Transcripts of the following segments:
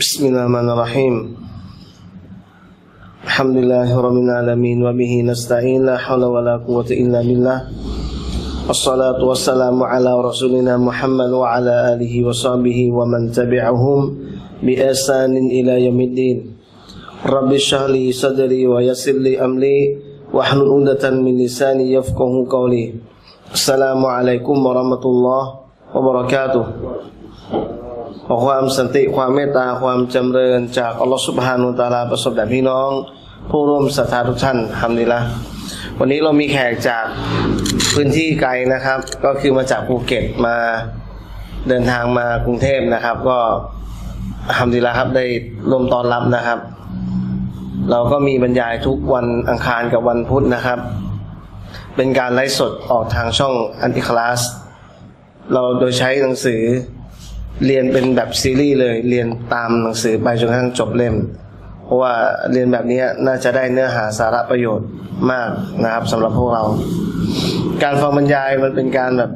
Bismillahirrahmanirrahim. Alhamdulillahirabbil alamin wa bihi nasta'in la haula wala quwwata illa billah. Wassalatu wassalamu ala rasulina Muhammad wa ala alihi wa sahbihi wa man tabi'ahum bi ihsanin ila yaumiddin. Rabbi syrahli sadri wa yassirli amri wahlul 'uqdatan min lisani yafqahu qawli. Assalamualaikum warahmatullahi wabarakatuh. ขอความสันติความเมตตาความจำเริญจากอัลเลาะห์ซุบฮานะฮูวะตะอาลาประสบแด่พี่น้องผู้ร่วมสถาทุกท่านอัลฮัมดุลิลละห์วันนี้เรามีแขกจากพื้นที่ไกลนะครับก็คือมาจากภูเก็ตมาเดินทางมากรุงเทพนะครับเป็นการไลฟ์สดออกทางช่องอันติคลาสเราโดยใช้หนังสือ เรียนเป็นแบบซีรีส์เลยเรียนตามหนังสือไปจนกระทั่งจบเล่มเพราะว่าเรียนแบบนี้น่าจะได้เนื้อหาสาระประโยชน์มากนะครับสำหรับพวกเราการฟังบรรยายมันเป็นการแบบ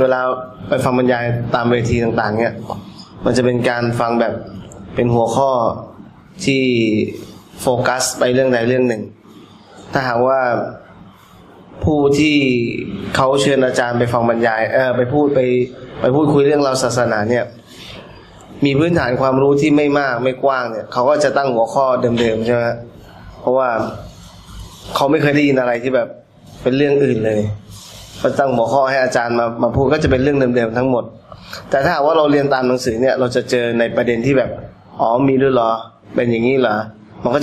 เวลาไปฟังบรรยายตามเวทีต่างๆเนี่ยมันจะเป็นการฟังแบบเป็นหัวข้อที่โฟกัสไปเรื่องใดเรื่องหนึ่งถ้าหากว่าผู้ที่เขาเชิญอาจารย์ไปฟังบรรยายไปพูดไปคุยเรื่องราวศาสนาเนี่ย มีพื้นฐานความรู้ที่ไม่มากไม่กว้างเนี่ยเขาก็จะตั้งหัวข้อเดิมๆใช่มั้ยเพราะว่าเขาไม่เคยได้ยินอะไรที่แบบเป็นเรื่องอื่นเลยก็ตั้งหัวข้อให้อาจารย์มาพูดก็จะเป็นเรื่องเดิมๆทั้งหมดแต่ถ้าหากว่าเราเรียนตามหนังสือเนี่ยเราจะเจอในประเด็นที่แบบมีเรื่องเดิมทั้งหมดก็อั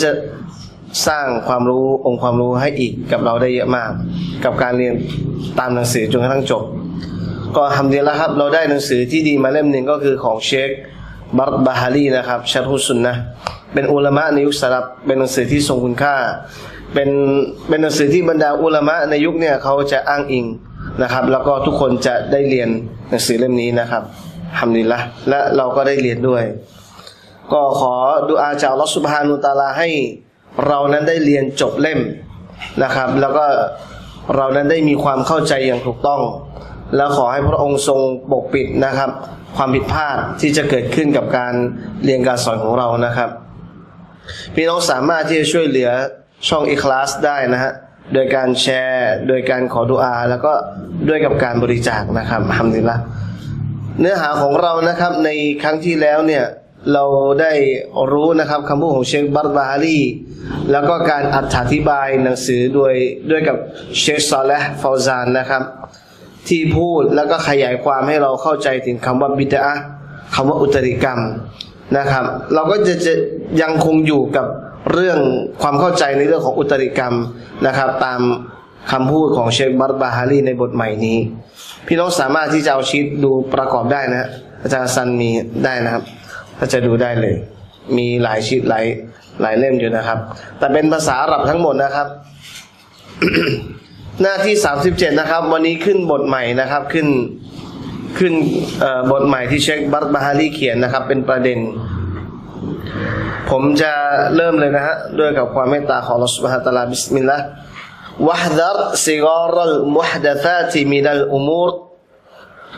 ลฮัมดุลิลละห์ครับเราได้หนังสือที่ดีมาเล่มนึงก็คือของ Syekh Barbahari นะครับ Syarh Sunnah เป็นอุลามะห์ในยุคสลัฟเป็นหนังสือที่ทรงคุณค่าเป็นหนังสือที่บรรดาอุลามะห์ในยุคเนี่ยเขาจะอ้างอิงนะครับแล้วก็ทุกคนจะได้เรียนหนังสือเล่มนี้นะครับอัลฮัมดุลิลละห์และเราก็ได้เรียนด้วยก็ขอดุอาจากอัลเลาะห์ ซุบฮานะฮู วะตะอาลา ให้เรานั้นได้เรียนจบเล่มนะครับแล้วก็เรานั้นได้มีความเข้าใจอย่างถูกต้องและขอให้พระองค์ทรงปกปิดนะครับ ความผิดพลาดที่จะเกิดขึ้นกับการเรียนการสอนของเรานะครับพี่น้องสามารถที่จะช่วยเหลือช่องอิคลาสได้นะฮะโดยการแชร์โดยการขอดุอาแล้วก็ด้วยกับการบริจาคนะครับอัลฮัมดุลิลละห์เนื้อหาของเรานะครับในครั้งที่แล้วเนี่ยเราได้รู้นะครับคำพูดของ Syekh Barbahari แล้วก็การอรรถาธิบายหนังสือโดยกับ Syekh Saleh Fauzan นะครับ ที่พูดแล้วก็ขยายความให้เราเข้าใจถึงคำว่าบิดอะห์คำว่าอุตริกรรมนะครับเราก็จะยังคงอยู่กับเรื่องความเข้าใจในเรื่องของอุตริกรรมนะครับตามคำพูดของ Syekh Barbahari ในบทใหม่นี้พี่น้องสามารถที่จะเอาชีทดูประกอบได้นะอาจารย์ซันมีได้นะครับถ้าจะดูได้เลยมีหลายชีทหลายเล่มอยู่นะครับแต่เป็นภาษาอาหรับทั้งหมดนะครับ หน้าที่ 37 นะครับวันนี้ขึ้นบทใหม่ที่ Syekh Barbahari เขียนนะครับเป็นประเด็นผมจะเริ่มเลยนะฮะด้วยกับความเมตตาของ Allah Subhanahu wa ta'ala บิสมิลลาห์ Wahdhar sigharal muhdatsati minal umur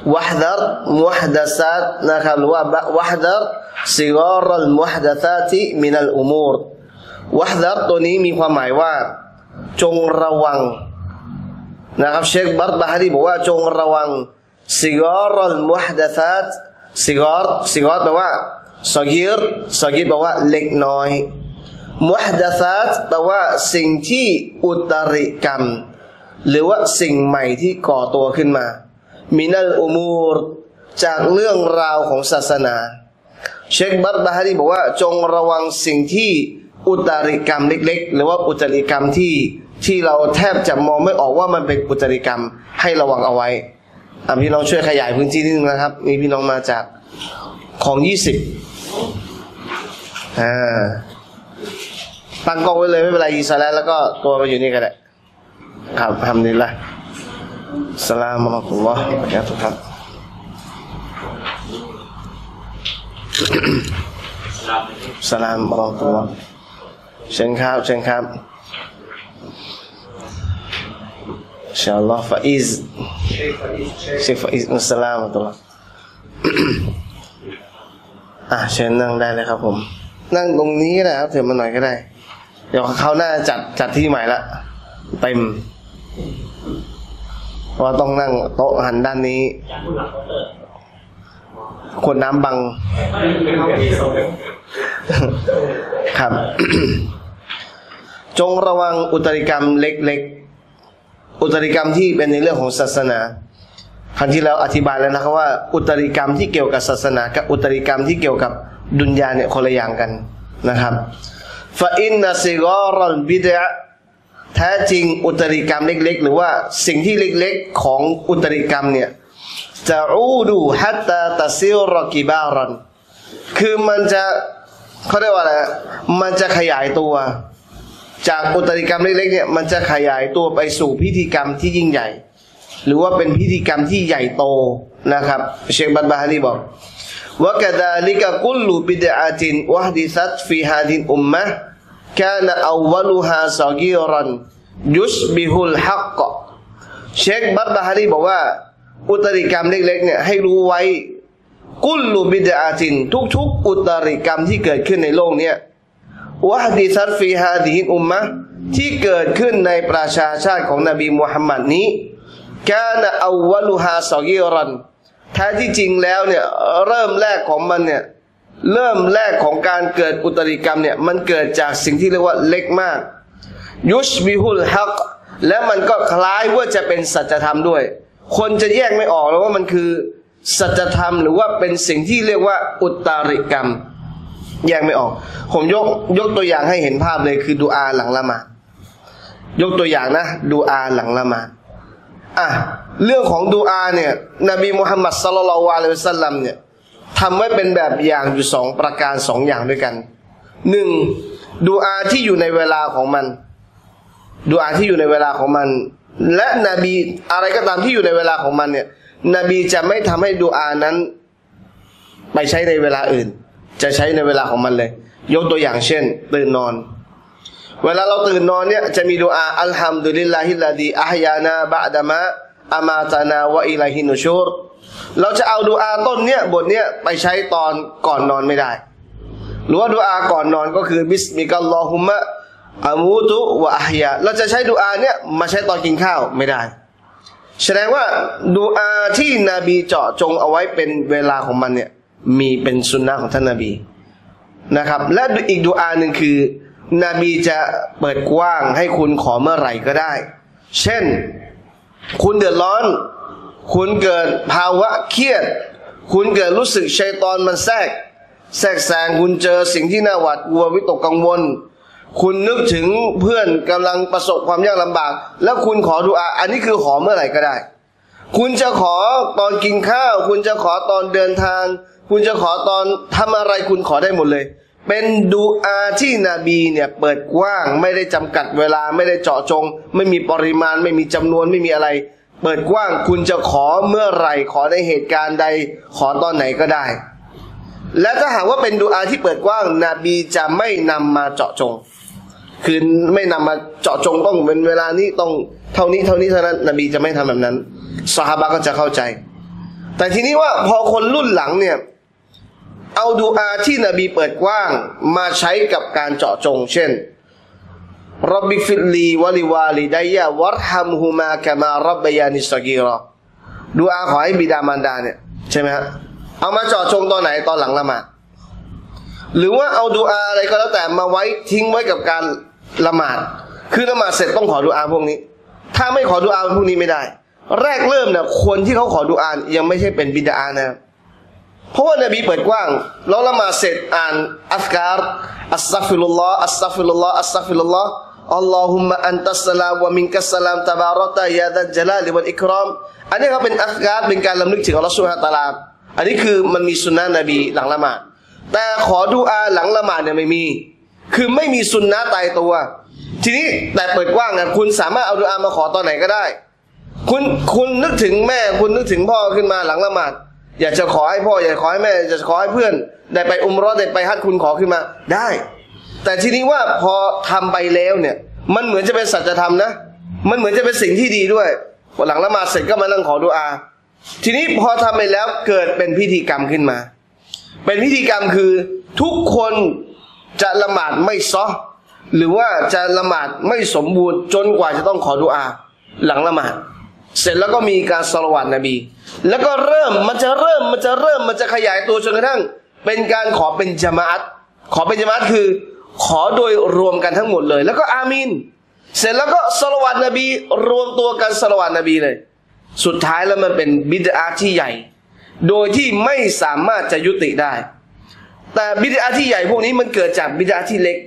Wahdhar muhdatsat nakal Wahdhar sigharal muhdatsati minal umur Wahdhar ตัวนี้มีความหมายว่า จงระวังนะครับ Syekh Barbahari บอกว่าจงระวัง Sigarul Muhdathat Sigar แปลว่า Sagir แปลว่าเล็กน้อย Muhdathat แปลว่าสิ่งที่อุตริกรรม หรือว่าสิ่งใหม่ที่ก่อตัวขึ้นมา Minal Umur จากเรื่องราวของศาสนา Syekh Barbahari บอกว่าจงระวังสิ่งที่ อุตริกรรมที่เราแทบจะมองไม่ออกว่ามันเป็นอุตริกรรมให้ระวังเอาไว้พี่น้องช่วยขยายพื้นที่นิดนึงนะครับมีพี่น้องมาจากของ 20 เชิญครับอินชาอัลลอฮ์ Faiz Syekh Faiz อัสสลามุอะลัยกุม เชิญนั่งได้เลยครับผมนั่งตรงนี้นะครับเดี๋ยวมาหน่อยก็ได้เดี๋ยวเขาหน้าจัดที่ใหม่ละเต็มว่าต้องนั่งโต๊ะหันด้านนี้คนน้ำบังครับ จงระวังอุตริกรรมเล็กๆอุตริกรรมที่เป็นในเรื่องของศาสนาครั้งที่แล้วอธิบายแล้วนะครับว่าอุตริกรรมที่เกี่ยวกับศาสนากับอุตริกรรมที่เกี่ยวกับดุนยาเนี่ยคนละอย่างกันนะครับฟาอินนาซิกอรอนบิดะแท้จริงอุตริกรรมเล็กๆหรือว่าสิ่งที่เล็กๆของอุตริกรรมเนี่ยจะอูดูฮัตตาตาซิรอกิบารอนคือมันจะเขาเรียกว่าอะไรมันจะขยายตัวจากอุตริกรรมเล็กๆเนี่ยมันจะขยายตัวไปสู่พิธีกรรมที่ยิ่งใหญ่หรือว่าเป็นพิธีกรรมที่ใหญ่โตนะครับเชคบัตบาฮารีบอกว่าการดาลิกะคุลูบิดะตินวะดิซัตฟีฮาดินอุมมะกานะอวัลุฮาซอกีรันยุสบิฮุลฮักกะเชคบัตบาฮารีบอกว่าอุตริกรรมเล็กๆเนี่ยให้รู้ไว้กุลูบิดะตินทุกๆอุตริกรรมที่เกิดขึ้นในโลกเนี่ยวะดิซัตฟีฮาดินอุมมะที่เกิดขึ้นในประชาชาติของนบีมุฮัมมัดนี้กานะอวลุฮาซอกีรันแท้ที่จริงแล้วเนี่ยเริ่มแรกของมันเนี่ยเริ่มแรกของการเกิดอุตริกรรมเนี่ยมันเกิดจากสิ่งที่เรียกว่าเล็กมากยุชบิฮุลฮักและมันก็คล้ายว่าจะเป็นสัจธรรมด้วยคนจะแยกไม่ออกแล้วว่ามันคือสัจธรรมหรือว่าเป็นสิ่งที่เรียกว่าอุตริกรรมแยกไม่ออกผมยกตัวอย่างให้เห็นภาพเลยคือดุอาหลังละหมาดยกตัวอย่างนะดุอาหลังละหมาดเรื่องของดูอาเนี่ยนบีมุฮัมมัดศ็อลลัลลอฮุอะลัยฮิวะซัลลัมเนี่ยทำไว้เป็นแบบอย่างอยู่สองประการสองอย่างด้วยกันหนึ่งดูอาที่อยู่ในเวลาของมันดูอาที่อยู่ในเวลาของมันและนบีอะไรก็ตามที่อยู่ในเวลาของมันเนี่ยนบีจะไม่ทำให้ดูอานั้นไปใช้ในเวลาอื่นจะใช้ในเวลาของมันเลยยกตัวอย่างเช่นตื่นนอนเวลาเราตื่นนอนเนี่ยจะมีดูอาอัลฮัมดุลิลลาฮิลลาดีอะฮยานะบะดะมะอามาตานาวะอิลัยฮินุชูรเราจะเอาดูอาต้นเนี่ยบทเนี่ยไปใช้ตอนก่อนนอนไม่ได้หรือว่าดูอาก่อนนอนก็คือบิสมิกัลลอฮุมะอะมูตุวะอะฮยาเราจะใช้ดูอาเนี่ยมาใช้ตอนกินข้าวไม่ได้แสดงว่าดูอาที่นบีเจาะจงเอาไว้เป็นเวลาของมันเนี่ยมีเป็นสุนนะของท่านนบีนะครับและอีกดูอาหนึ่งคือนบีจะเปิดกว้างให้คุณขอเมื่อไหร่ก็ได้เช่นคุณเดือดร้อนคุณเกิดภาวะเครียดคุณเกิดรู้สึกชัยฏอนมันแทรกแซงคุณเจอสิ่งที่น่าหวาดกลัววิตกกังวลคุณนึกถึงเพื่อนกำลังประสบความยากลำบากแล้วคุณขอดุอาอันนี้คือขอเมื่อไหร่ก็ได้คุณจะขอตอนกินข้าวคุณจะขอตอนเดินทางคุณจะขอตอนทำอะไรคุณขอได้หมดเลยเป็นดูอาที่นบีเนี่ยเปิดกว้างไม่ได้จำกัดเวลาไม่ได้เจาะจงไม่มีปริมาณไม่มีจำนวนไม่มีอะไรเปิดกว้างคุณจะขอเมื่อไหร่ขอในเหตุการณ์ใดขอตอนไหนก็ได้และถ้าหากว่าเป็นดูอาที่เปิดกว้างนบีจะไม่นำมาเจาะจงคือไม่นำมาเจาะจงต้องเป็นเวลานี้ต้องเท่านี้เท่านี้เท่านั้นนบีจะไม่ทำแบบนั้นซอฮาบะห์ก็จะเข้าใจแต่ทีนี้ว่าพอคนรุ่นหลังเนี่ยเอาดูอาที่นบีเปิดกว้างมาใช้กับการเจาะจงเช่นร็อบบิฟิรลีวะลิวาลิดัยยะวัรฮัมฮุมากะมาร็อบบะยานิศะกีรอดูอาขอให้บิดามารดาเนี่ยใช่ไหมฮะเอามาเจาะจงตอนไหนตอนหลังละหมาดหรือว่าเอาดูอาอะไรก็แล้วแต่มาไว้ทิ้งไว้กับการละหมาดคือละหมาดเสร็จต้องขอดูอาพวกนี้ถ้าไม่ขอดูอาพวกนี้ไม่ได้แรกเริ่มเนี่ยคนที่เขาขอดูอายังไม่ใช่เป็นบิดานะเพราะว่านบีเปิดกว้างเราละหมาดเสร็จอ่านอัสการอัสตัฆฟิรุลลอฮ์อัสตัฆฟิรุลลอฮ์อัสตัฆฟิรุลลอฮ์อัลลอฮุมมะอันตัสสลามวะมินกัสสลามตะบารอกตะยาซัลญะลาลิวัลอิกรอมอันนี้เขาเป็นอัสการเป็นการรำลึกถึงอัลลอฮ์ซุบฮานะฮูวะตะอาลาอันนี้คือมันมีสุนนะนบีหลังละหมาดแต่ขอดุอาหลังละหมาดเนี่ยไม่มีคือไม่มีสุนนะตายตัวทีนี้แต่เปิดกว้างนะคุณสามารถเอาดุอามาขอตอนไหนก็ได้คุณนึกถึงแม่คุณนึกถึงพ่อขึ้นมาหลังละหมาดอยากจะขอให้พ่ออยากขอให้แม่อยากขอให้เพื่อนได้ไปอุมเราะห์ได้ไปฮัจญ์คุณขอขึ้นมาได้แต่ทีนี้ว่าพอทำไปแล้วเนี่ยมันเหมือนจะเป็นสัจธรรมนะมันเหมือนจะเป็นสิ่งที่ดีด้วยหลังละหมาดเสร็จก็มานั่งขอดุอาทีนี้พอทำไปแล้วเกิดเป็นพิธีกรรมขึ้นมา เป็นพิธีกรรมคือทุกคนจะละหมาดไม่ซอหรือว่าจะละหมาดไม่สมบูรณ์จนกว่าจะต้องขอดุอาหลังละหมาดเสร็จแล้วก็มีการศอลาวาตนบีแล้วก็มันจะขยายตัวจนกระทั่งเป็นการขอเป็นญะมาอะฮ์คือขอโดยรวมกันทั้งหมดเลยแล้วก็อามีนเสร็จแล้วก็ศอลาวาตนบีรวมตัวกันศอลาวาตนบีเลยสุดท้ายแล้วมันเป็นบิดอะห์ที่ใหญ่โดยที่ไม่สามารถจะยุติได้แต่บิดอะห์ที่ใหญ่พวกนี้มันเกิดจากบิดอะห์ที่เล็ก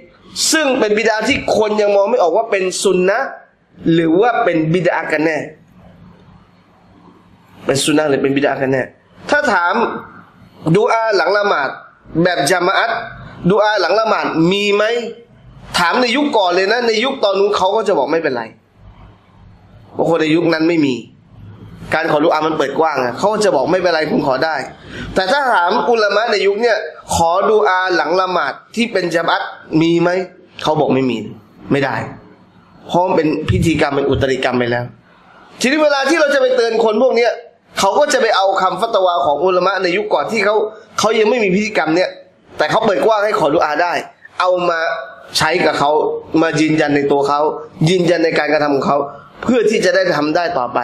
ซึ่งเป็นบิดอะห์ที่คนยังมองไม่ออกว่าเป็นซุนนะห์หรือว่าเป็นบิดอะห์กันแน่เป็นซุนนะห์หรือเป็นบิดอะห์กันแน่ถ้าถามดุอาหลังละหมาดแบบญะมาอะฮ์ดุอาหลังละหมาดมีไหมถามในยุคก่อนเลยนะในยุคตอนนู้นเขาก็จะบอกไม่เป็นไรเพราะคนในยุคนั้นไม่มีการขอดุอามันเปิดกว้างเขาจะบอกไม่เป็นไรคุณขอได้แต่ถ้าถามอุลามะในยุคเนี่ยขอดุอาหลังละหมาดที่เป็นญะมาอะฮ์มีไหมเขาบอกไม่มีไม่ได้เพราะมันเป็นพิธีกรรมเป็นอุตริกรรมไปแล้วทีนี้เวลาที่เราจะไปเตือนคนพวกเนี้ยเขาก็จะไปเอาคำฟัตวาของอุลามะในยุคก่อนที่เขายังไม่มีพิธีกรรมเนี่ยแต่เขาเปิดกว้างให้ขอดุอาได้เอามาใช้กับเขามายืนยันในตัวเขายืนยันในการกระทำของเขาเพื่อที่จะได้ทำได้ต่อไป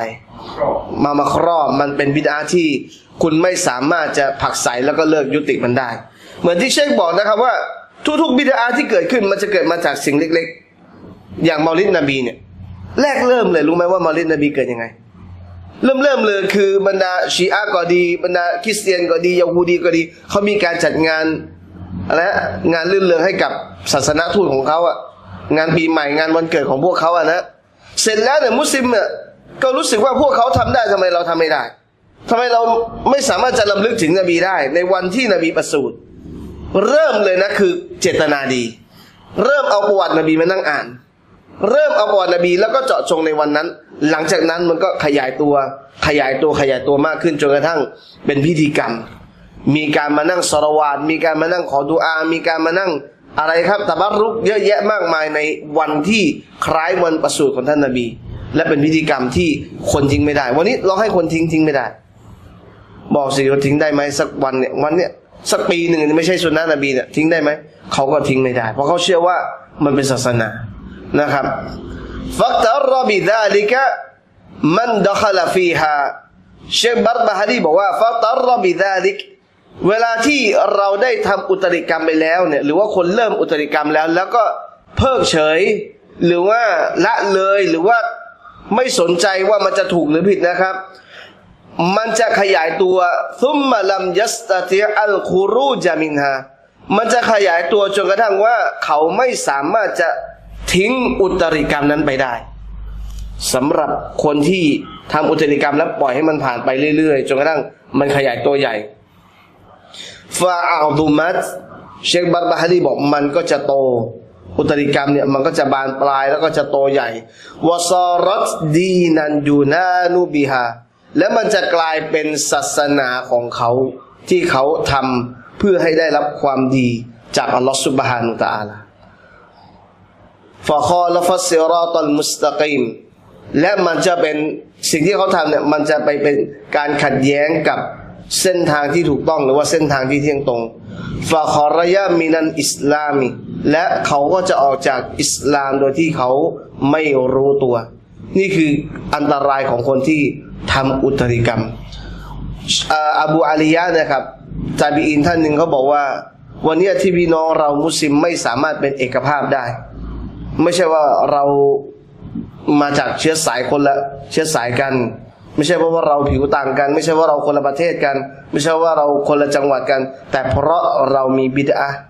มาครอบมันเป็นบิดอะห์ที่คุณไม่สามารถจะผลักไสแล้วก็เลิกยุติมันได้เหมือนที่เชคบอกนะครับว่าทุกๆบิดอะห์ที่เกิดขึ้นมันจะเกิดมาจากสิ่งเล็กๆอย่างเมาลิดนบีเนี่ยแรกเริ่มเลยรู้ไหมว่าเมาลิดนบีเกิดยังไงเริ่มเลยคือบรรดาชีอะห์ก็ดีบรรดาคริสเตียนก็ดียะฮูดีก็ดีเขามีการจัดงานอะไรงานลื่นเริงให้กับศาสนทูตของเขาอะงานปีใหม่งานวันเกิดของพวกเขาอะนะเสร็จแล้วเนี่ยมุสลิมเนี่ยก็รู้สึกว่าพวกเขาทำได้ทำไมเราทำไม่ได้ทำไมเราไม่สามารถจะรำลึกถึงนบีได้ในวันที่นบีประสูติเริ่มเลยนะคือเจตนาดีเริ่มเอาประวัตินบีมานั่งอ่านเริ่มเอาประวัตินบีแล้วก็เจาะจงในวันนั้นหลังจากนั้นมันก็ขยายตัวมากขึ้นจนกระทั่งเป็นพิธีกรรมมีการมานั่งศอลาวาตมีการมานั่งขอดุอามีการมานั่งอะไรครับตะบัรรุกเยอะแยะมากมายในวันที่คล้ายวันประสูติของท่านนบีและเป็นพิธีกรรมที่คนทิ้งไม่ได้วันนี้เราให้คนทิ้งไม่ได้บอกสิว่าทิ้งได้ไหมสักวันเนี่ยวันเนี่ยสักปีหนึ่งไม่ใช่สุนนะนบีเนี่ยทิ้งได้ไหมเขาก็ทิ้งไม่ได้เพราะเขาเชื่อว่ามันเป็นศาสนานะครับฟักตะรอบิดาลิกะมันดะคละฟีฮาเชคบาร์บาฮารีบอกว่าฟักตะรอบิดาลิกเวลาที่เราได้ทำอุตริกรรมไปแล้วเนี่ยหรือว่าคนเริ่มอุตริกรรมแล้วก็เพิกเฉยหรือว่าละเลยหรือว่าไม่สนใจว่ามันจะถูกหรือผิดนะครับมันจะขยายตัวซุมมะลัมยัสตะติอัลคูรูจามินฮามันจะขยายตัวจนกระทั่งว่าเขาไม่สามารถจะทิ้งอุตริกรรมนั้นไปได้สำหรับคนที่ทำอุตริกรรมแล้วปล่อยให้มันผ่านไปเรื่อยๆจนกระทั่งมันขยายตัวใหญ่ฟาอัลดุมัดเชคบาร์บาฮารีบอกมันก็จะโตอุตริกรรมเนี่ยมันก็จะบานปลายแล้วก็จะโตใหญ่วะซารัตดีนันยูนานูบิฮาและมันจะกลายเป็นศาสนาของเขาที่เขาทำเพื่อให้ได้รับความดีจากอัลลอฮฺซุบฮานะฮูวะตะอาลาฟะคอละฟัสซิรอตัลมุสตะกีมและมันจะเป็นสิ่งที่เขาทำเนี่ยมันจะไปเป็นการขัดแย้งกับเส้นทางที่ถูกต้องหรือว่าเส้นทางที่เที่ยงตรงฟาคอรยามินันอิสลามิและเขาก็จะออกจากอิสลามโดยที่เขาไม่รู้ตัวนี่คืออันตรายของคนที่ทำอุตริกรรมอบูอาลียะนะครับตาบีอินท่านหนึ่งเขาบอกว่าวันนี้ที่พี่น้องเรามุสลิมไม่สามารถเป็นเอกภาพได้ไม่ใช่ว่าเรามาจากเชื้อสายคนละเชื้อสายกันไม่ใช่เพราะว่าเราผิวต่างกันไม่ใช่ว่าเราคนละประเทศกันไม่ใช่ว่าเราคนละจังหวัดกันแต่เพราะเรามีบิดอะห์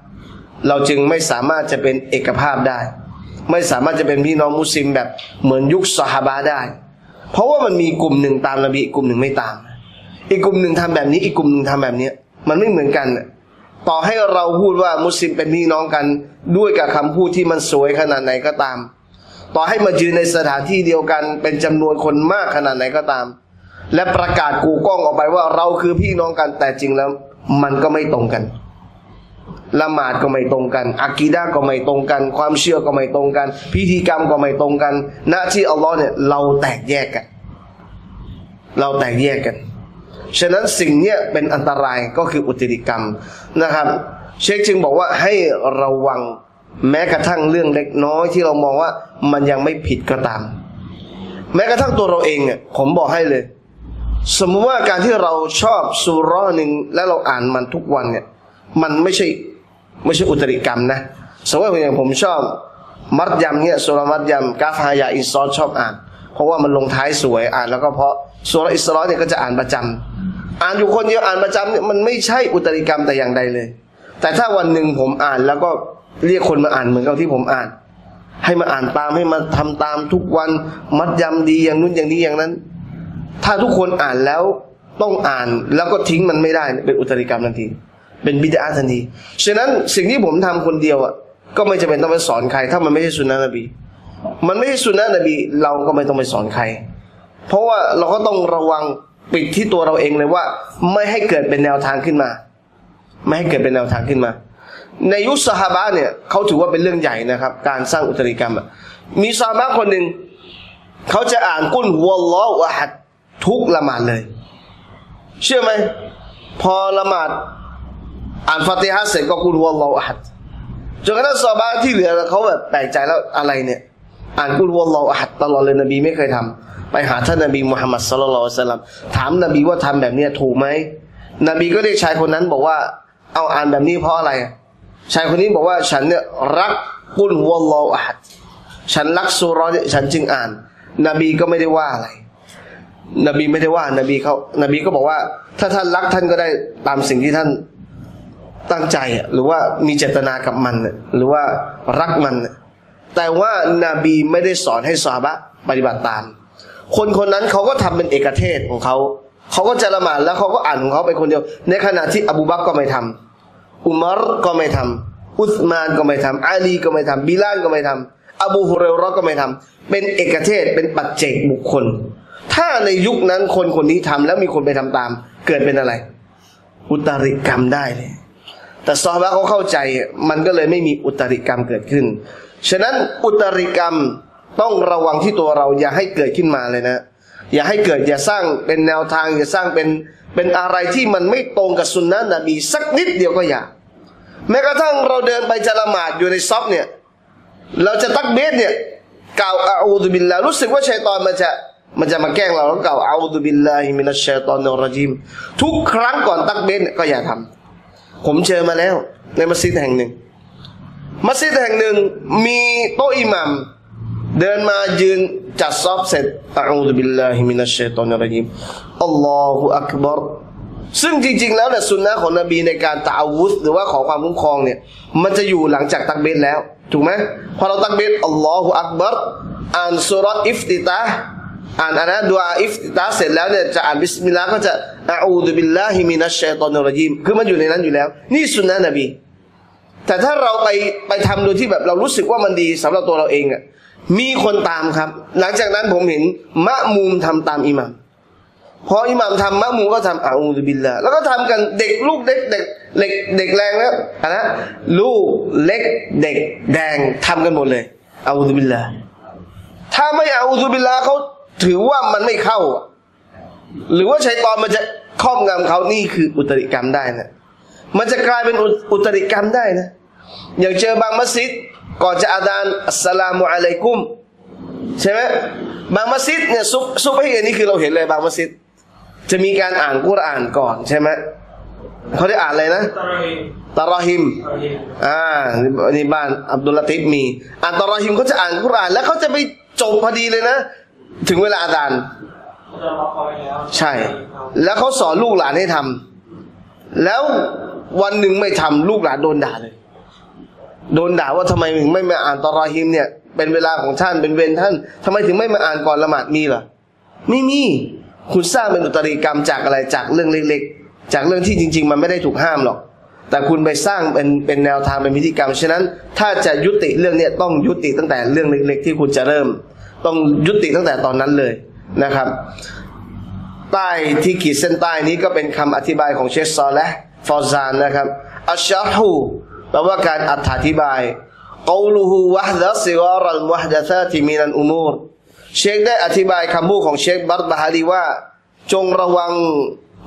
เราจึงไม่สามารถจะเป็นเอกภาพได้ไม่สามารถจะเป็นพี่น้องมุสลิมแบบเหมือนยุคซอฮาบะห์ได้เพราะว่ามันมีกลุ่มหนึ่งตามนบีกลุ่มหนึ่งไม่ตามอีกกลุ่มหนึ่งทำแบบนี้อีกกลุ่มหนึ่งทำแบบนี้มันไม่เหมือนกันต่อให้เราพูดว่ามุสลิมเป็นพี่น้องกันด้วยกับคำพูดที่มันสวยขนาดไหนก็ตามต่อให้มายืนในสถานที่เดียวกันเป็นจำนวนคนมากขนาดไหนก็ตามและประกาศกูก้องออกไปว่าเราคือพี่น้องกันแต่จริงแล้วมันก็ไม่ตรงกันละหมาดก็ไม่ตรงกันอะกีดะห์ก็ไม่ตรงกันความเชื่อก็ไม่ตรงกันพิธีกรรมก็ไม่ตรงกันณที่อัลลอฮ์เนี่ยเราแตกแยกกัน ฉะนั้นสิ่งเนี้ยเป็นอันตรายก็คืออุติริกรรมนะครับเชคจึงบอกว่าให้ระวังแม้กระทั่งเรื่องเล็กน้อยที่เรามองว่ามันยังไม่ผิดก็ตามแม้กระทั่งตัวเราเองเนี่ยผมบอกให้เลยสมมุติว่าการที่เราชอบซูเราะห์นึงและเราอ่านมันทุกวันเนี่ยมันไม่ใช่อุตริกรรมนะสมมติอย่างผมชอบมัดยำเนี่ยซูเราะห์มัดยำกาฟฮายาอินซอชอบอ่านเพราะว่ามันลงท้ายสวยอ่านแล้วก็เพราะซูเราะห์อิสราอเนี่ยก็จะอ่านประจำอ่านอยู่คนเดียวอ่านประจำเนี่ยมันไม่ใช่อุตริกรรมแต่อย่างใดเลยแต่ถ้าวันหนึ่งผมอ่านแล้วก็เรียกคนมาอ่านเหมือนกับที่ผมอ่านให้มาอ่านตามให้มาทำตามทุกวันมัดยำดีอย่างนู้นอย่างนี้อย่างนั้นถ้าทุกคนอ่านแล้วต้องอ่านแล้วก็ทิ้งมันไม่ได้เป็นอุตริกรรมทันทีเป็นบิดอะห์ทันทีฉะนั้นสิ่งที่ผมทำคนเดียวอ่ะก็ไม่จำเป็นต้องไปสอนใครถ้ามันไม่ใช่สุนนะนบีมันไม่ใช่สุนนะนบีเราก็ไม่ต้องไปสอนใครเพราะว่าเราก็ต้องระวังปิดที่ตัวเราเองเลยว่าไม่ให้เกิดเป็นแนวทางขึ้นมาไม่ให้เกิดเป็นแนวทางขึ้นมาในยุคซอฮาบะห์เนี่ยเขาถือว่าเป็นเรื่องใหญ่นะครับการสร้างอุตริกรรมมีซอฮาบะห์คนหนึ่งเขาจะอ่านกุลฮุวัลลอฮุอะฮัดทุกละหมาดเลยเชื่อไหมพอละหมาดอ่านฟาติฮะห์เสร็จก็กุลฮุวัลลอฮุอะฮัดจนกระทั่งซอฮาบะห์ที่เหลือเขาแบบแปลกใจแล้วอะไรเนี่ยอ่านกุลฮุวัลลอฮุอะฮัดตลอดเลยนบีไม่เคยทำไปหาท่านนบีมุฮัมมัดศ็อลลัลลอฮุอะลัยฮิวะซัลลัมถามนบีว่าทำแบบนี้ถูกไหมนบีก็เรียกชายคนนั้นบอกว่าเอาอ่านแบบนี้เพราะอะไรชายคนนี้บอกว่าฉันเนี่ยรักกุลฮุวัลลอฮุอะฮัดฉันรักซูเราะห์เนี่ยฉันจึงอ่านนบีก็ไม่ได้ว่าอะไรนบีไม่ได้ว่านบีเขานบีก็บอกว่าถ้าท่านรักท่านก็ได้ตามสิ่งที่ท่านตั้งใจหรือว่ามีเจตนากับมันหรือว่ารักมันแต่ว่านาบีไม่ได้สอนให้ซอฮาบะห์ปฏิบัติตามคนคนนั้นเขาก็ทำเป็นเอกเทศของเขาเขาก็จะละหมาดแล้วเขาก็อ่านของเขาไปคนเดียวในขณะที่อบูบักรก็ไม่ทำอุมัรก็ไม่ทำอุสมานก็ไม่ทำอาลีก็ไม่ทำบิลาลก็ไม่ทำอบูฮุเรอเราะห์ก็ไม่ทำเป็นเอกเทศเป็นปัจเจกบุคคลถ้าในยุคนั้นคนคนนี้ทำแล้วมีคนไปทำตามเกิดเป็นอะไรอุตริกรรมได้เลยแต่ซอฮาบะห์เขาเข้าใจมันก็เลยไม่มีอุตริกรรมเกิดขึ้นฉะนั้นอุตริกรรมต้องระวังที่ตัวเราอย่าให้เกิดขึ้นมาเลยนะอย่าให้เกิดอย่าสร้างเป็นแนวทางอย่าสร้างเป็นอะไรที่มันไม่ตรงกับสุนนะนบีสักนิดเดียวก็อย่าแม้กระทั่งเราเดินไปจะละหมาดอยู่ในซอฟเนี่ยเราจะตักบีรเนี่ยกล่าวอาอูซุบิลลาห์รู้สึกว่าชัยฏอนมันจะมาแกล้งเราแล้วกล่าวอาอูซุบิลลาฮิมินัชชัยฏอนิรเราะญีมทุกครั้งก่อนตักบีรก็อย่าทำผมเจอมาแล้วในมัสยิดแห่งหนึ่งมีโต๊ะอิหมัมเดินมายืนจัดซอฟเสร็จอะอูซุบิลลาฮิมินัชชัยฏอนิรเราะญีมอัลลอฮุอักบัรซึ่งจริงๆแล้วเนี่ยสุนนะของนบีในการตะอาวุธหรือว่าขอความคุ้มครองเนี่ยมันจะอยู่หลังจากตักบีรแล้วถูกไหมพอเราตักบีรอัลลอฮุอักบัรอ่านซูเราะห์อิฟติตาฮ์อ่านดุอาอิฟติตาฮ์เสร็จแล้วเนี่ยจะอ่านบิสมิลลาห์ก็จะอะอูซุบิลลาฮิมินัชชัยฏอนิรเราะญีมคือมันอยู่ในนั้นอยู่แล้วนี่สุนนะนบีแต่ถ้าเราไปทำโดยที่แบบเรารู้สึกว่ามันดีสำหรับตัวเราเองอ่ะมีคนตามครับหลังจากนั้นผมเห็นมะมุมทำตามอิหม่ามพออิหม่ามทำมะมุมก็ทำอะอูซุบิลลาห์แล้วก็ทำกันเด็กลูกเด็กเด็กแรงนะลูกเล็กเด็กแดงทำกันหมดเลยอะอูซุบิลลาห์ถ้าไม่อะอูซุบิลลาห์เขาถือว่ามันไม่เข้าหรือว่าชัยฏอนมันจะครอบงำเขานี่คืออุตริกรรมได้นะมันจะกลายเป็นอุตริกรรมได้นะอย่างเจอบางมัสยิดก่อนจะอาดานอัสสลามุอะลัยกุมใช่ไหมบางมัสยิดเนี่ยซุบฮีอันนี้คือเราเห็นเลยบางมัสยิดจะมีการอ่านกุรอานก่อนใช่ไหมเขาได้อ่านอะไรนะตะเราะฮีมนี่บ้านอับดุลลาติฟมีอ่านตะเราะฮีมเขาจะอ่านกุรอานแล้วเขาจะไปจบพอดีเลยนะถึงเวลาอาดานใช่แล้วเขาสอนลูกหลานให้ทำแล้ววันหนึ่งไม่ทำลูกหลานโดนด่าเลยโดนด่าว่าทำไมถึงไม่มาอ่านตะเราะฮีมเนี่ยเป็นเวลาของท่านเป็นเวรท่านทำไมถึงไม่มาอ่านก่อนละหมาดมีเหรอไม่มีคุณสร้างเป็นอุตริกรรมจากอะไรจากเรื่องเล็กๆจากเรื่องที่จริงๆมันไม่ได้ถูกห้ามหรอกแต่คุณไปสร้างเป็นแนวทางเป็นพิธีกรรมฉะนั้นถ้าจะยุติเรื่องเนี่ยต้องยุติตั้งแต่เรื่องเล็กๆที่คุณจะเริ่มต้องยุติตั้งแต่ตอนนั้นเลยนะครับใต้ที่ขีดเส้นใต้นี้ก็เป็นคำอธิบายของเชคซอเลห์ฟอซานนะครับอัชชัรฮูแปลว่าการอธิบายกอลูฮูวะฮดะซิกอรัลมุฮดะซาติมินัลอุมูรเชคได้อธิบายคำพูดของเชคบัรบะฮารีว่าจงระวัง